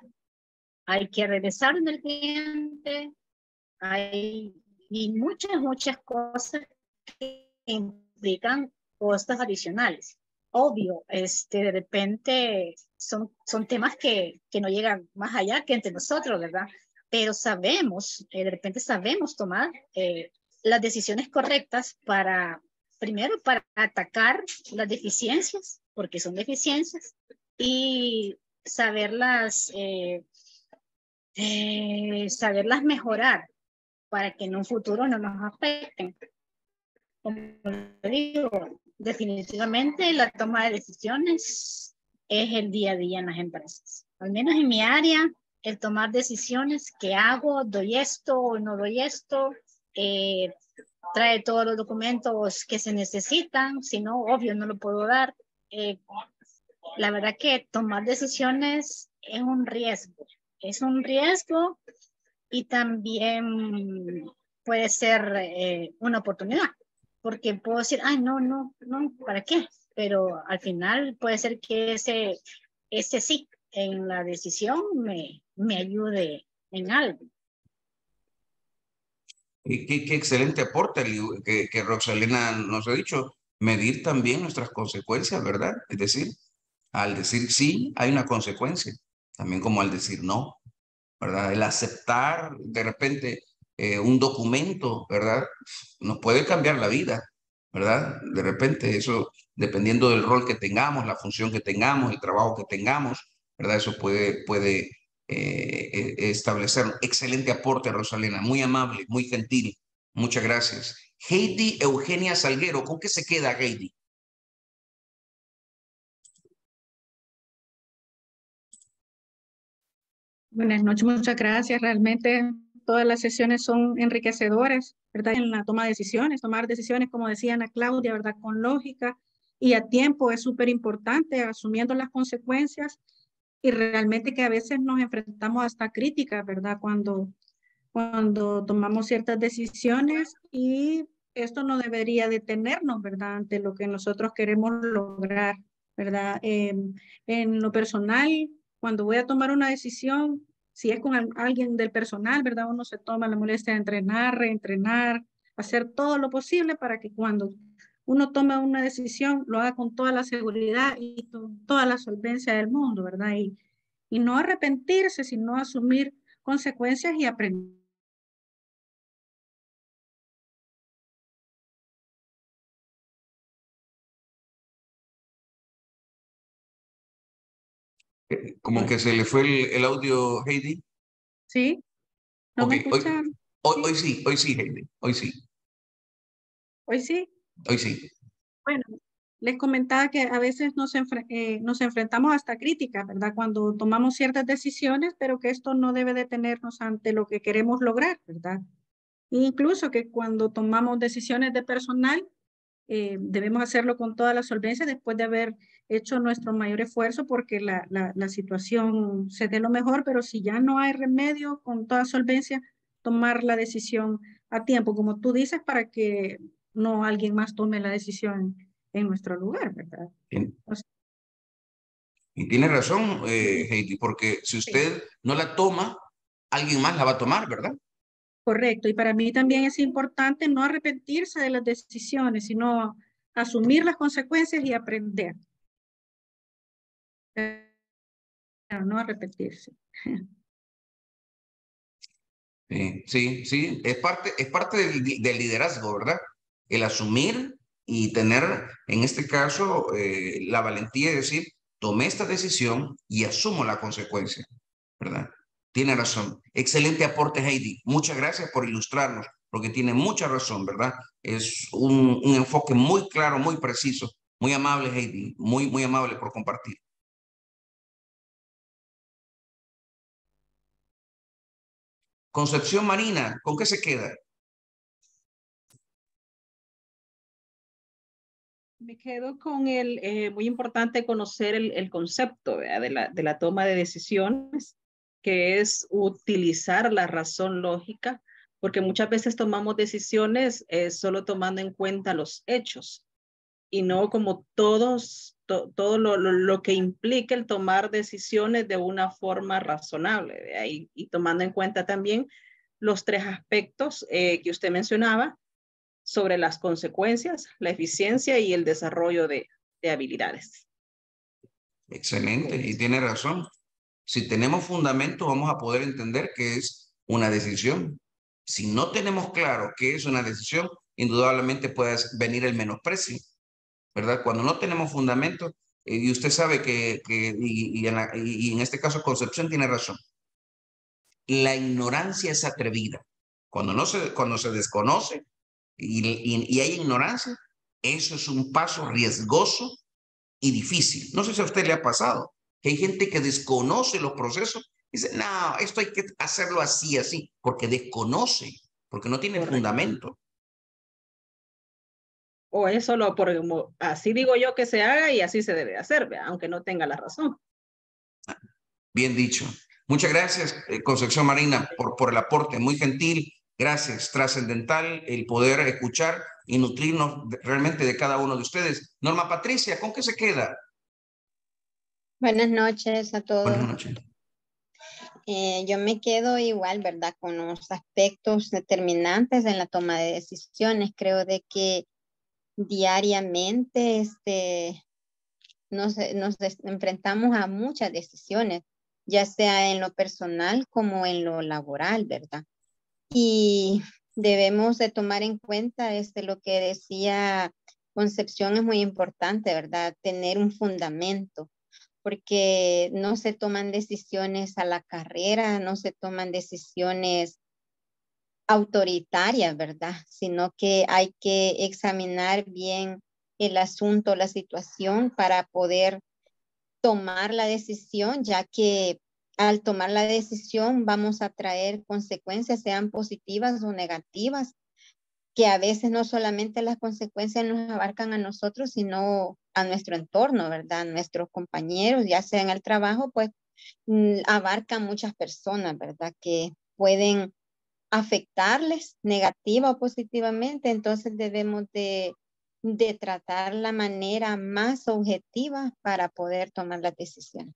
Hay que regresar en el cliente, hay y muchas, muchas cosas que implican costos adicionales. Obvio, este, de repente son, son temas que, que no llegan más allá que entre nosotros, ¿verdad? Pero sabemos, eh, de repente sabemos tomar eh, las decisiones correctas para, primero, para atacar las deficiencias, porque son deficiencias, y saberlas... Eh, Eh, saberlas mejorar para que en un futuro no nos afecten. Como digo, definitivamente la toma de decisiones es el día a día en las empresas. Al menos en mi área, el tomar decisiones, ¿qué hago? ¿Doy esto o no doy esto? Eh, ¿Trae todos los documentos que se necesitan? Si no, obvio, no lo puedo dar. Eh, la verdad que tomar decisiones es un riesgo. Es un riesgo y también puede ser eh, una oportunidad, porque puedo decir, ay, no, no, no, ¿para qué? Pero al final puede ser que ese, ese sí en la decisión me, me ayude en algo. Y qué, qué excelente aporte que, que Roxalena nos ha dicho, medir también nuestras consecuencias, ¿verdad? Es decir, al decir sí, hay una consecuencia. También como al decir no, ¿verdad? El aceptar de repente eh, un documento, ¿verdad? Nos puede cambiar la vida, ¿verdad? De repente eso, dependiendo del rol que tengamos, la función que tengamos, el trabajo que tengamos, ¿verdad? Eso puede, puede eh, establecerlo. Excelente aporte, Rosalena, muy amable, muy gentil. Muchas gracias. Heidi Eugenia Salguero, ¿con qué se queda, Heidi? Buenas noches, muchas gracias. Realmente todas las sesiones son enriquecedoras, ¿verdad? En la toma de decisiones, tomar decisiones, como decía Ana Claudia, ¿verdad? Con lógica y a tiempo es súper importante, asumiendo las consecuencias y realmente que a veces nos enfrentamos hasta críticas, ¿verdad? Cuando, cuando tomamos ciertas decisiones y esto no debería detenernos, ¿verdad? Ante lo que nosotros queremos lograr, ¿verdad? Eh, en lo personal, cuando voy a tomar una decisión, si es con alguien del personal, ¿verdad? Uno se toma la molestia de entrenar, reentrenar, hacer todo lo posible para que cuando uno tome una decisión, lo haga con toda la seguridad y con toda la solvencia del mundo, ¿verdad? Y, y no arrepentirse, sino asumir consecuencias y aprender. Como que se le fue el, el audio, Heidi. Sí. ¿No okay. me escuchan? Hoy, hoy, hoy sí, hoy sí, Heidi. Hoy sí. Hoy sí. Hoy sí. Bueno, les comentaba que a veces nos, enfre eh, nos enfrentamos hasta críticas, ¿verdad? Cuando tomamos ciertas decisiones, pero que esto no debe detenernos ante lo que queremos lograr, ¿verdad? Incluso que cuando tomamos decisiones de personal, Eh, debemos hacerlo con toda la solvencia después de haber hecho nuestro mayor esfuerzo porque la, la, la situación se dé lo mejor, pero si ya no hay remedio, con toda solvencia, tomar la decisión a tiempo, como tú dices, para que no alguien más tome la decisión en nuestro lugar, ¿verdad? Entonces, y tiene razón, eh, Heidi, porque si usted sí. no la toma, alguien más la va a tomar, ¿verdad? Correcto, y para mí también es importante no arrepentirse de las decisiones, sino asumir las consecuencias y aprender. Pero no arrepentirse. Sí, sí, sí. Es parte, es parte del, del liderazgo, ¿verdad? El asumir y tener, en este caso, eh, la valentía de decir, tomé esta decisión y asumo la consecuencia, ¿verdad? Tiene razón. Excelente aporte, Heidi. Muchas gracias por ilustrarnos, porque tiene mucha razón, ¿verdad? Es un, un enfoque muy claro, muy preciso. Muy amable, Heidi. Muy, muy amable por compartir. Concepción Marina, ¿con qué se queda? Me quedo con el, eh, muy importante conocer el, el concepto, ¿verdad? De la, de la toma de decisiones, que es utilizar la razón lógica, porque muchas veces tomamos decisiones eh, solo tomando en cuenta los hechos y no como todos, to, todo lo, lo, lo que implica el tomar decisiones de una forma razonable. Y, y tomando en cuenta también los tres aspectos eh, que usted mencionaba sobre las consecuencias, la eficiencia y el desarrollo de, de habilidades. Excelente, y tiene razón. Si tenemos fundamento, vamos a poder entender que es una decisión. Si no tenemos claro que es una decisión, indudablemente puede venir el menosprecio, ¿verdad? Cuando no tenemos fundamento, eh, y usted sabe que, que y, y, en la, y, y en este caso Concepción tiene razón, la ignorancia es atrevida. Cuando, no se, cuando se desconoce y, y, y hay ignorancia, eso es un paso riesgoso y difícil. No sé si a usted le ha pasado. Que hay gente que desconoce los procesos y dice, no, esto hay que hacerlo así, así, porque desconoce, porque no tiene Correcto. fundamento. O eso, lo, por, como, así digo yo que se haga y así se debe hacer, ¿verdad? Aunque no tenga la razón. Bien dicho. Muchas gracias, Concepción Marina, por, por el aporte, muy gentil. Gracias, trascendental el poder escuchar y nutrirnos realmente de cada uno de ustedes. Norma Patricia, ¿con qué se queda? Buenas noches a todos. Buenas noches. Eh, yo me quedo igual, ¿verdad? Con los aspectos determinantes en la toma de decisiones. Creo de que diariamente este, nos, nos enfrentamos a muchas decisiones, ya sea en lo personal como en lo laboral, ¿verdad? Y debemos de tomar en cuenta este, lo que decía Concepción, es muy importante, ¿verdad? Tener un fundamento. porque no se toman decisiones a la carrera, no se toman decisiones autoritarias, ¿verdad? Sino que hay que examinar bien el asunto, la situación para poder tomar la decisión, ya que al tomar la decisión vamos a traer consecuencias, sean positivas o negativas, que a veces no solamente las consecuencias nos abarcan a nosotros, sino a nuestro entorno, ¿verdad? A nuestros compañeros, ya sea en el trabajo, pues abarcan muchas personas, ¿verdad? Que pueden afectarles negativa o positivamente, entonces debemos de, de tratar la manera más objetiva para poder tomar las decisiones.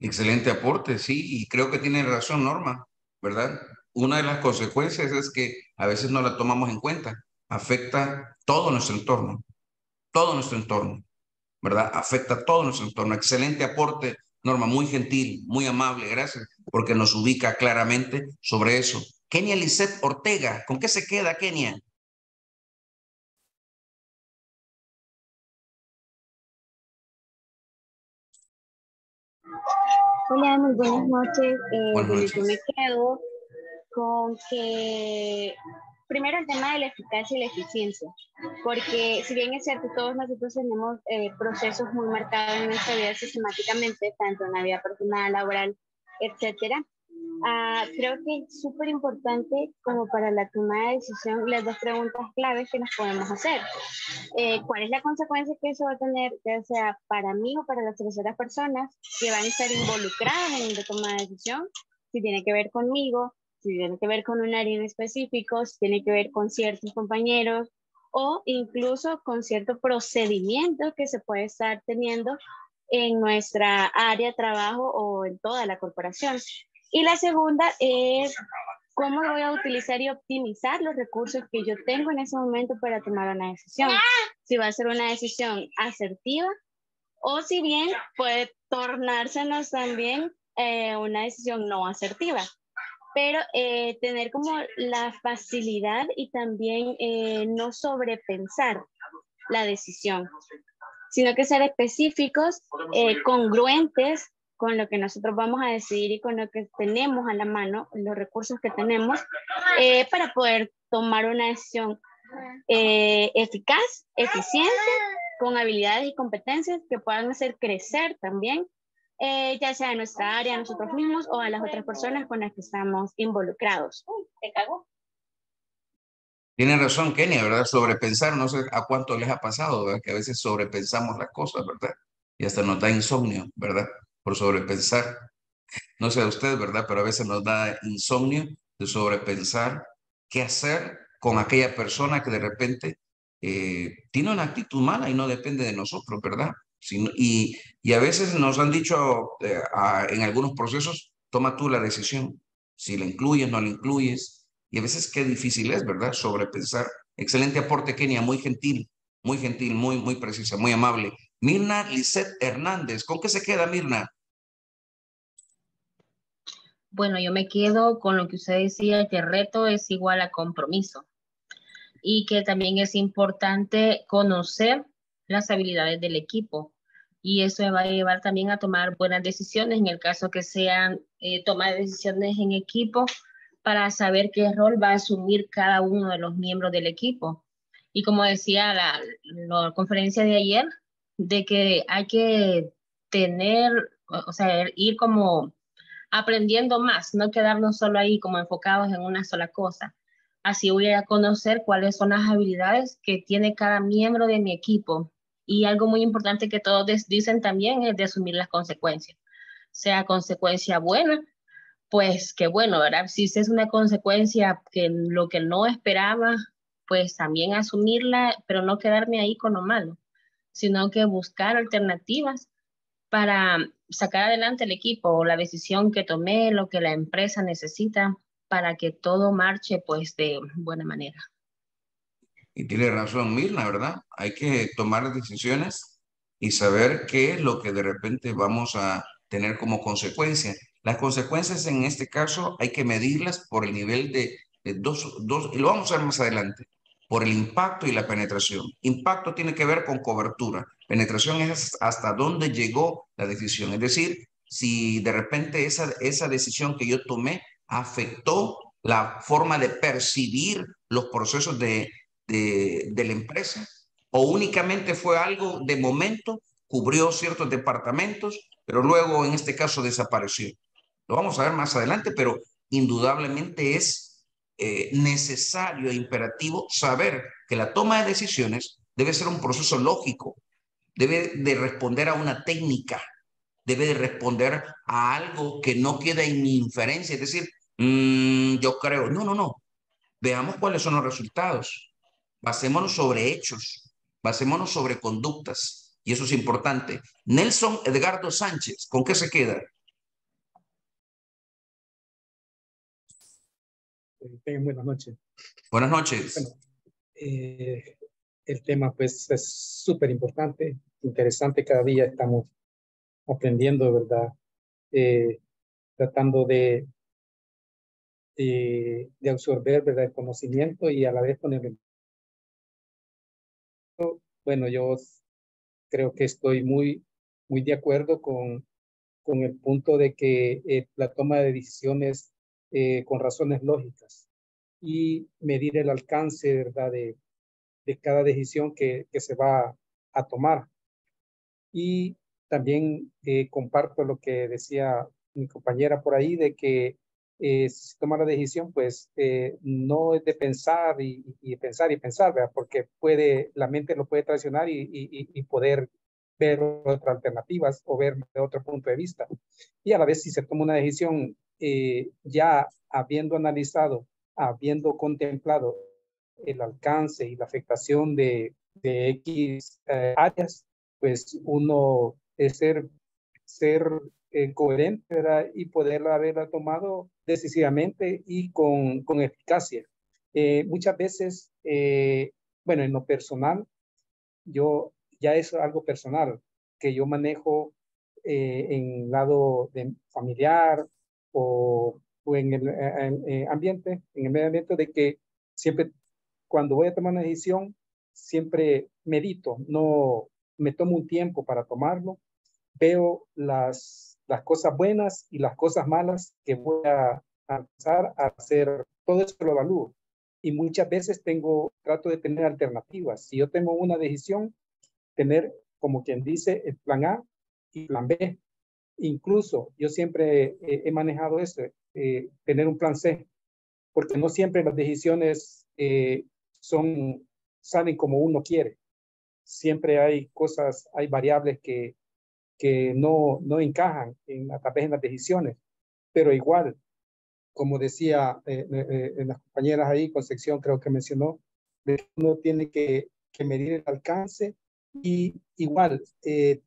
Excelente aporte, sí, y creo que tiene razón Norma, ¿verdad? Una de las consecuencias es que a veces no la tomamos en cuenta. Afecta todo nuestro entorno, todo nuestro entorno, ¿verdad? Afecta todo nuestro entorno. Excelente aporte, Norma, muy gentil, muy amable, gracias, porque nos ubica claramente sobre eso. Kenia Lisette Ortega, ¿con qué se queda, Kenia? Hola, muy buenas noches. Eh, buenas noches. Yo me quedo con que, primero el tema de la eficacia y la eficiencia, porque si bien es cierto, todos nosotros tenemos eh, procesos muy marcados en nuestra vida sistemáticamente, tanto en la vida personal, laboral, etcétera. Ah, creo que es súper importante como para la toma de decisión las dos preguntas claves que nos podemos hacer. Eh, ¿Cuál es la consecuencia que eso va a tener, ya sea para mí o para las terceras personas que van a estar involucradas en la toma de decisión? Si tiene que ver conmigo, si tiene que ver con un área en específico, si tiene que ver con ciertos compañeros o incluso con cierto procedimiento que se puede estar teniendo en nuestra área de trabajo o en toda la corporación. Y la segunda es cómo voy a utilizar y optimizar los recursos que yo tengo en ese momento para tomar una decisión. Si va a ser una decisión asertiva o si bien puede tornársenos también eh, una decisión no asertiva. Pero eh, tener como la facilidad y también eh, no sobrepensar la decisión, sino que ser específicos, eh, congruentes con lo que nosotros vamos a decidir y con lo que tenemos a la mano, los recursos que tenemos, eh, para poder tomar una decisión eh, eficaz, eficiente, con habilidades y competencias que puedan hacer crecer también, eh, ya sea en nuestra área, nosotros mismos o a las otras personas con las que estamos involucrados. ¿Te cago? Tiene razón, Kenia, ¿verdad? Sobrepensar, no sé a cuánto les ha pasado, ¿verdad? Que a veces sobrepensamos las cosas, ¿verdad? Y hasta nos da insomnio, ¿verdad? Por sobrepensar, no sé a usted, ¿verdad? Pero a veces nos da insomnio de sobrepensar qué hacer con aquella persona que de repente eh, tiene una actitud mala y no depende de nosotros, ¿verdad? Si, y, y a veces nos han dicho eh, a, en algunos procesos, toma tú la decisión, si la incluyes, no la incluyes, y a veces qué difícil es, ¿verdad? Sobrepensar. Excelente aporte, Kenia, muy gentil, muy gentil, muy, muy precisa, muy amable. Mirna Lisette Hernández, ¿con qué se queda, Mirna? Bueno, yo me quedo con lo que usted decía, que reto es igual a compromiso y que también es importante conocer las habilidades del equipo y eso me va a llevar también a tomar buenas decisiones en el caso que sean eh, tomar decisiones en equipo para saber qué rol va a asumir cada uno de los miembros del equipo. Y como decía la, la conferencia de ayer, de que hay que tener, o sea, ir como aprendiendo más, no quedarnos solo ahí como enfocados en una sola cosa. Así voy a conocer cuáles son las habilidades que tiene cada miembro de mi equipo. Y algo muy importante que todos dicen también es de asumir las consecuencias. Sea consecuencia buena, pues que bueno, ¿verdad? Si es una consecuencia que lo que no esperaba, pues también asumirla, pero no quedarme ahí con lo malo, sino que buscar alternativas para sacar adelante el equipo o la decisión que tomé, lo que la empresa necesita para que todo marche pues de buena manera. Y tiene razón Mirna, ¿verdad? Hay que tomar decisiones y saber qué es lo que de repente vamos a tener como consecuencia. Las consecuencias en este caso hay que medirlas por el nivel de, de dos, dos, y lo vamos a ver más adelante, por el impacto y la penetración. Impacto tiene que ver con cobertura. Penetración es hasta dónde llegó la decisión. Es decir, si de repente esa, esa decisión que yo tomé afectó la forma de percibir los procesos de, de, de la empresa, o únicamente fue algo de momento, cubrió ciertos departamentos, pero luego en este caso desapareció. Lo vamos a ver más adelante, pero indudablemente es eh, necesario e imperativo saber que la toma de decisiones debe ser un proceso lógico, debe de responder a una técnica, debe de responder a algo que no queda en mi inferencia, es decir, mmm, yo creo, no, no, no, veamos cuáles son los resultados, basémonos sobre hechos, basémonos sobre conductas, y eso es importante. Nelson Edgardo Sánchez, ¿con qué se queda? Buenas noches. Buenas noches. Bueno, eh, el tema pues es súper importante, interesante, cada día estamos aprendiendo, ¿verdad? Eh, tratando de, de, de absorber, ¿verdad?, el conocimiento y a la vez ponerlo en práctica. Bueno, yo creo que estoy muy, muy de acuerdo con, con el punto de que eh, la toma de decisiones Eh, con razones lógicas y medir el alcance, ¿verdad?, de, de cada decisión que, que se va a tomar. Y también eh, comparto lo que decía mi compañera por ahí, de que eh, si se toma la decisión, pues eh, no es de pensar y, y pensar y pensar, ¿verdad?, porque puede, la mente lo puede traicionar y, y, y poder ver otras alternativas o ver de otro punto de vista. Y a la vez, si se toma una decisión Eh, ya habiendo analizado, habiendo contemplado el alcance y la afectación de, de X eh, áreas, pues uno es ser, ser eh, coherente, ¿verdad?, y poder haberla tomado decisivamente y con, con eficacia. Eh, muchas veces, eh, bueno, en lo personal, yo ya es algo personal que yo manejo eh, en lado de familiar, o, o en el en, en ambiente, en el medio ambiente, de que siempre cuando voy a tomar una decisión, siempre medito, no me tomo un tiempo para tomarlo, veo las, las cosas buenas y las cosas malas que voy a empezar a hacer, todo eso lo evalúo. Y muchas veces tengo, trato de tener alternativas. Si yo tengo una decisión, tener, como quien dice, el plan A y plan B. Incluso yo siempre eh, he manejado eso, eh, tener un plan C, porque no siempre las decisiones eh, son, salen como uno quiere. Siempre hay cosas, hay variables que, que no, no encajan en, a través de las decisiones. Pero igual, como decía eh, eh, en las compañeras ahí, Concepción creo que mencionó, uno tiene que, que medir el alcance y igual eh,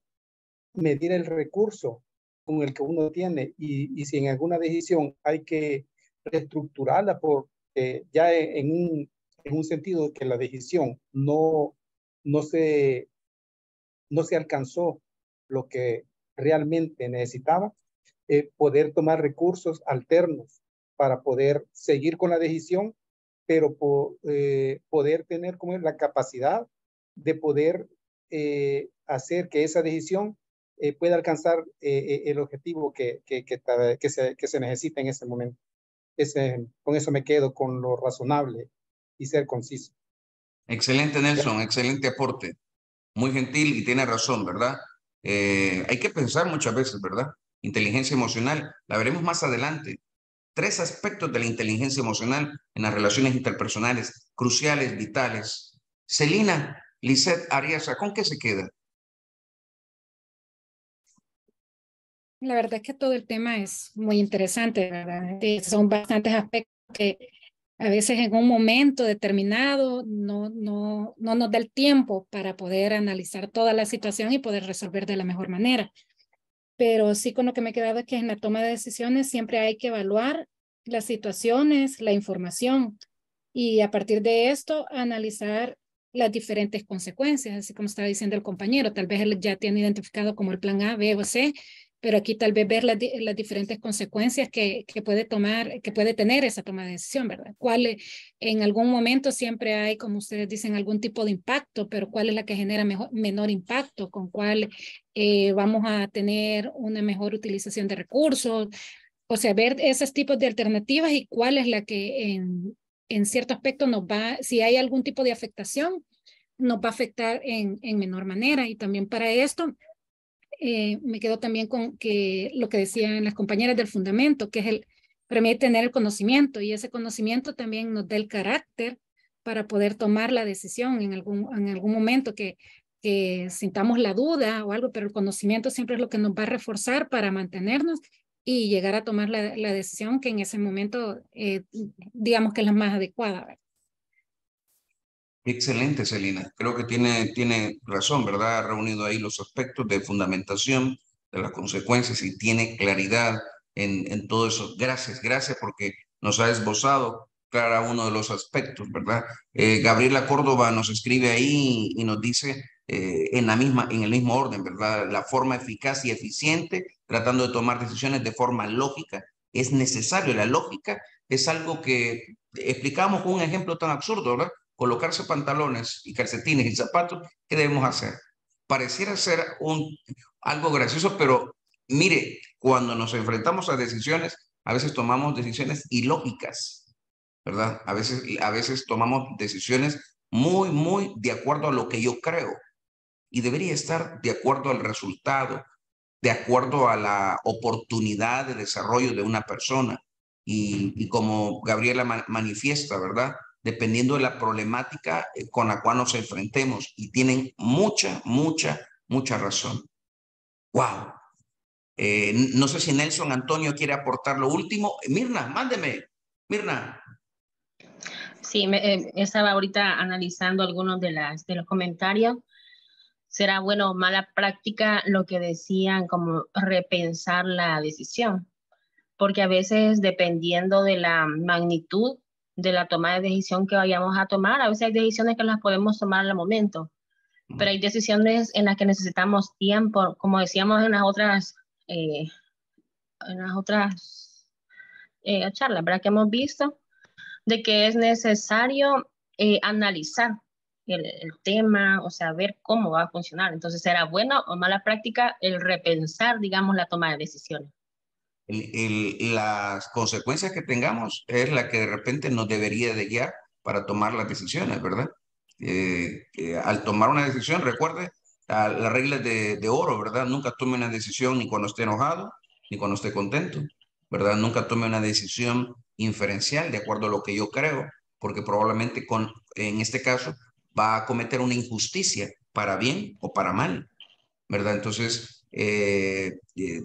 medir el recurso con el que uno tiene, y, y si en alguna decisión hay que reestructurarla por, eh, ya en un, en un sentido que la decisión no, no, se, no se alcanzó lo que realmente necesitaba, eh, poder tomar recursos alternos para poder seguir con la decisión, pero po, eh, poder tener como la capacidad de poder eh, hacer que esa decisión Eh, puede alcanzar eh, el objetivo que, que, que, que, se, que se necesita en ese momento. Ese, con eso me quedo, con lo razonable y ser conciso. Excelente, Nelson, sí. Excelente aporte. Muy gentil y tiene razón, ¿verdad? Eh, hay que pensar muchas veces, ¿verdad? Inteligencia emocional, la veremos más adelante. Tres aspectos de la inteligencia emocional en las relaciones interpersonales, cruciales, vitales. Celina Lisette Ariasa, ¿con qué se queda? La verdad es que todo el tema es muy interesante, ¿verdad? Son bastantes aspectos que a veces en un momento determinado no, no, no nos da el tiempo para poder analizar toda la situación y poder resolver de la mejor manera. Pero sí, con lo que me he quedado es que en la toma de decisiones siempre hay que evaluar las situaciones, la información, y a partir de esto analizar las diferentes consecuencias, así como estaba diciendo el compañero. Tal vez él ya tiene identificado como el plan A, B o C, pero aquí tal vez ver las, las diferentes consecuencias que, que puede tomar, que puede tener esa toma de decisión, ¿verdad? ¿Cuál, en algún momento siempre hay, como ustedes dicen, algún tipo de impacto, pero cuál es la que genera mejor, menor impacto? ¿Con cuál eh, vamos a tener una mejor utilización de recursos? O sea, ver esos tipos de alternativas y cuál es la que en, en cierto aspecto nos va, si hay algún tipo de afectación, nos va a afectar en, en menor manera. Y también para esto, Eh, me quedo también con que lo que decían las compañeras del fundamento, que es el permite tener el conocimiento, y ese conocimiento también nos da el carácter para poder tomar la decisión en algún, en algún momento que, que sintamos la duda o algo, pero el conocimiento siempre es lo que nos va a reforzar para mantenernos y llegar a tomar la, la decisión que en ese momento eh, digamos que es la más adecuada. Excelente, Celina. Creo que tiene, tiene razón, ¿verdad? Ha reunido ahí los aspectos de fundamentación, de las consecuencias, y tiene claridad en, en todo eso. Gracias, gracias, porque nos ha esbozado cada uno de los aspectos, ¿verdad? Eh, Gabriela Córdoba nos escribe ahí y nos dice eh, en, la misma, en el mismo orden, ¿verdad? La forma eficaz y eficiente, tratando de tomar decisiones de forma lógica. Es necesario. La lógica es algo que explicamos con un ejemplo tan absurdo, ¿verdad? Colocarse pantalones y calcetines y zapatos. ¿Qué debemos hacer? Pareciera ser un, algo gracioso, pero mire, cuando nos enfrentamos a decisiones, a veces tomamos decisiones ilógicas, ¿verdad? A veces, a veces tomamos decisiones muy, muy de acuerdo a lo que yo creo, y debería estar de acuerdo al resultado, de acuerdo a la oportunidad de desarrollo de una persona. Y, y como Gabriela manifiesta, ¿verdad?, dependiendo de la problemática con la cual nos enfrentemos, y tienen mucha, mucha, mucha razón. ¡Wow! Eh, no sé si Nelson Antonio quiere aportar lo último. Mirna, mándeme. Mirna. Sí, me, eh, estaba ahorita analizando algunos de, las, de los comentarios. Será bueno o mala práctica lo que decían, como repensar la decisión, porque a veces dependiendo de la magnitud de la toma de decisión que vayamos a tomar. A veces hay decisiones que las podemos tomar al momento, pero hay decisiones en las que necesitamos tiempo, como decíamos en las otras, eh, en las otras eh, charlas, ¿verdad?, que hemos visto, de que es necesario eh, analizar el, el tema, o sea, ver cómo va a funcionar. Entonces, ¿será buena o mala práctica el repensar, digamos, la toma de decisiones? El, el, las consecuencias que tengamos es la que de repente nos debería de guiar para tomar las decisiones, ¿verdad? Eh, eh, al tomar una decisión, recuerde las reglas de, de oro, ¿verdad? Nunca tome una decisión ni cuando esté enojado, ni cuando esté contento, ¿verdad? Nunca tome una decisión inferencial de acuerdo a lo que yo creo, porque probablemente con, en este caso va a cometer una injusticia, para bien o para mal, ¿verdad? Entonces, eh, eh,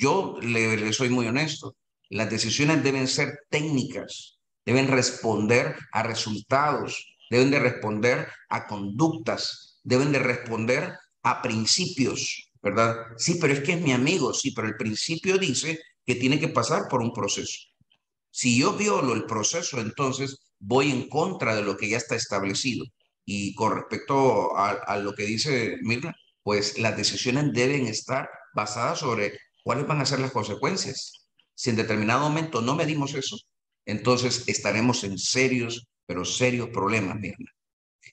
yo le, le soy muy honesto, las decisiones deben ser técnicas, deben responder a resultados, deben de responder a conductas, deben de responder a principios, ¿verdad? Sí, pero es que es mi amigo, sí, pero el principio dice que tiene que pasar por un proceso. Si yo violo el proceso, entonces voy en contra de lo que ya está establecido. Y con respecto a, a lo que dice Mirna, pues las decisiones deben estar basadas sobre cuáles van a ser las consecuencias. Si en determinado momento no medimos eso, entonces estaremos en serios, pero serios problemas, Mirna.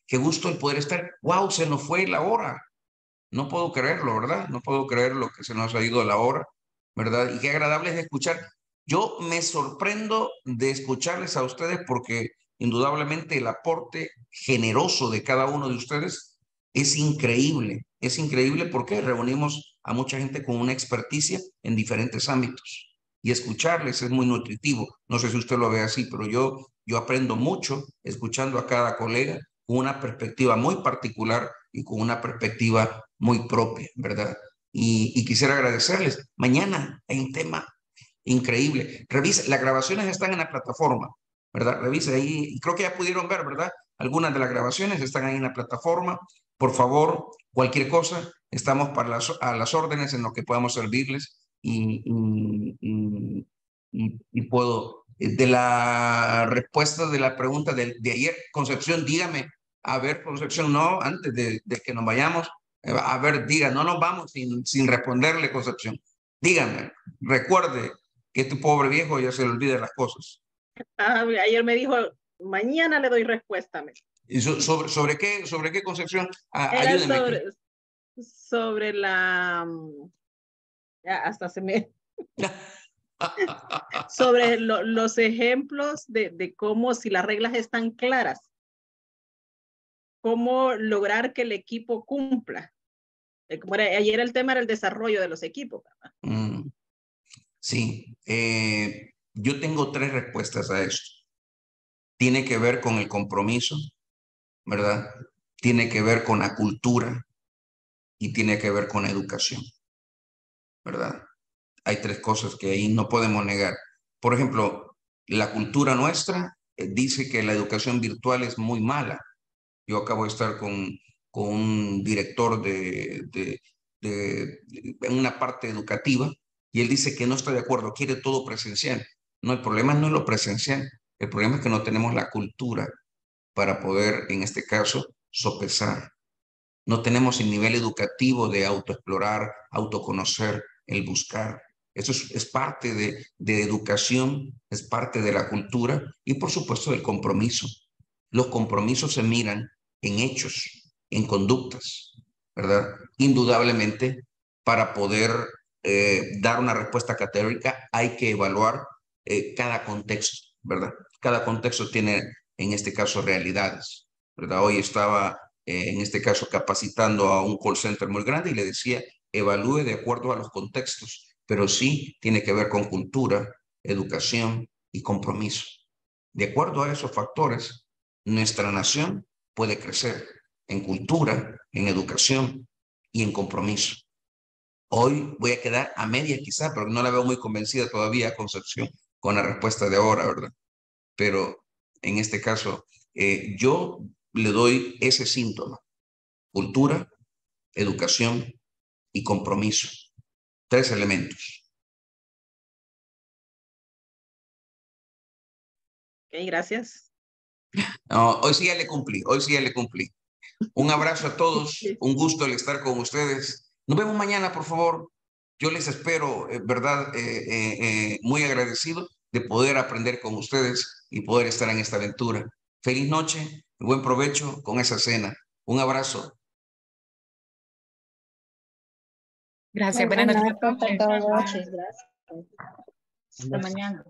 Qué gusto el poder estar. ¡Wow! Se nos fue la hora. No puedo creerlo, ¿verdad? No puedo creer lo que se nos ha ido la hora, ¿verdad? Y qué agradable es escuchar. Yo me sorprendo de escucharles a ustedes, porque indudablemente el aporte generoso de cada uno de ustedes es increíble. Es increíble porque reunimos a mucha gente con una experticia en diferentes ámbitos, y escucharles es muy nutritivo. No sé si usted lo ve así, pero yo, yo aprendo mucho escuchando a cada colega con una perspectiva muy particular y con una perspectiva muy propia, ¿verdad? Y, y quisiera agradecerles. Mañana hay un tema increíble. Revise, las grabaciones están en la plataforma, ¿verdad? Revise ahí, creo que ya pudieron ver, ¿verdad? Algunas de las grabaciones están ahí en la plataforma. Por favor, cualquier cosa, estamos para las, a las órdenes en lo que podamos servirles. Y, y, y, y, y puedo, de la respuesta de la pregunta de, de ayer, Concepción, dígame, a ver, Concepción, no, antes de, de que nos vayamos, a ver, diga, no nos vamos sin, sin responderle, Concepción. Díganme, recuerde que este pobre viejo ya se le olvida las cosas. Ah, ayer me dijo, mañana le doy respuesta. ¿Y so, sobre, sobre, qué, ¿Sobre qué concepción? Ah, ayúdenme. Sobre, sobre la... Ya hasta se me... sobre lo, los ejemplos de, de cómo, si las reglas están claras, cómo lograr que el equipo cumpla. Como era, ayer el tema era el desarrollo de los equipos. Mm, sí, eh, yo tengo tres respuestas a esto. Tiene que ver con el compromiso, ¿verdad? Tiene que ver con la cultura y tiene que ver con la educación, ¿verdad? Hay tres cosas que ahí no podemos negar. Por ejemplo, la cultura nuestra eh, dice que la educación virtual es muy mala. Yo acabo de estar con, con un director de, de, de, de una parte educativa y él dice que no está de acuerdo, quiere todo presencial. No, el problema no es lo presencial, el problema es que no tenemos la cultura para poder, en este caso, sopesar. No tenemos el nivel educativo de autoexplorar, autoconocer, el buscar. Eso es, es parte de, de educación, es parte de la cultura y, por supuesto, del compromiso. Los compromisos se miran en hechos, en conductas, ¿verdad? Indudablemente, para poder eh, dar una respuesta categórica hay que evaluar eh, cada contexto, ¿verdad? Cada contexto tiene, en este caso, realidades, ¿verdad? Hoy estaba, eh, en este caso, capacitando a un call center muy grande y le decía, evalúe de acuerdo a los contextos, pero sí tiene que ver con cultura, educación y compromiso. De acuerdo a esos factores, nuestra nación puede crecer en cultura, en educación y en compromiso. Hoy voy a quedar a media quizá, pero no la veo muy convencida todavía a Concepción con la respuesta de ahora, ¿verdad? Pero en este caso, eh, yo le doy ese síntoma. Cultura, educación y compromiso. Tres elementos. Ok, gracias. No, hoy sí ya le cumplí, hoy sí ya le cumplí. Un abrazo a todos, un gusto el estar con ustedes. Nos vemos mañana, por favor. Yo les espero, eh, verdad, eh, eh, eh, muy agradecido de poder aprender con ustedes y poder estar en esta aventura. Feliz noche, buen provecho con esa cena. Un abrazo. Gracias, buenas noches. Buenas noches, gracias. Hasta mañana.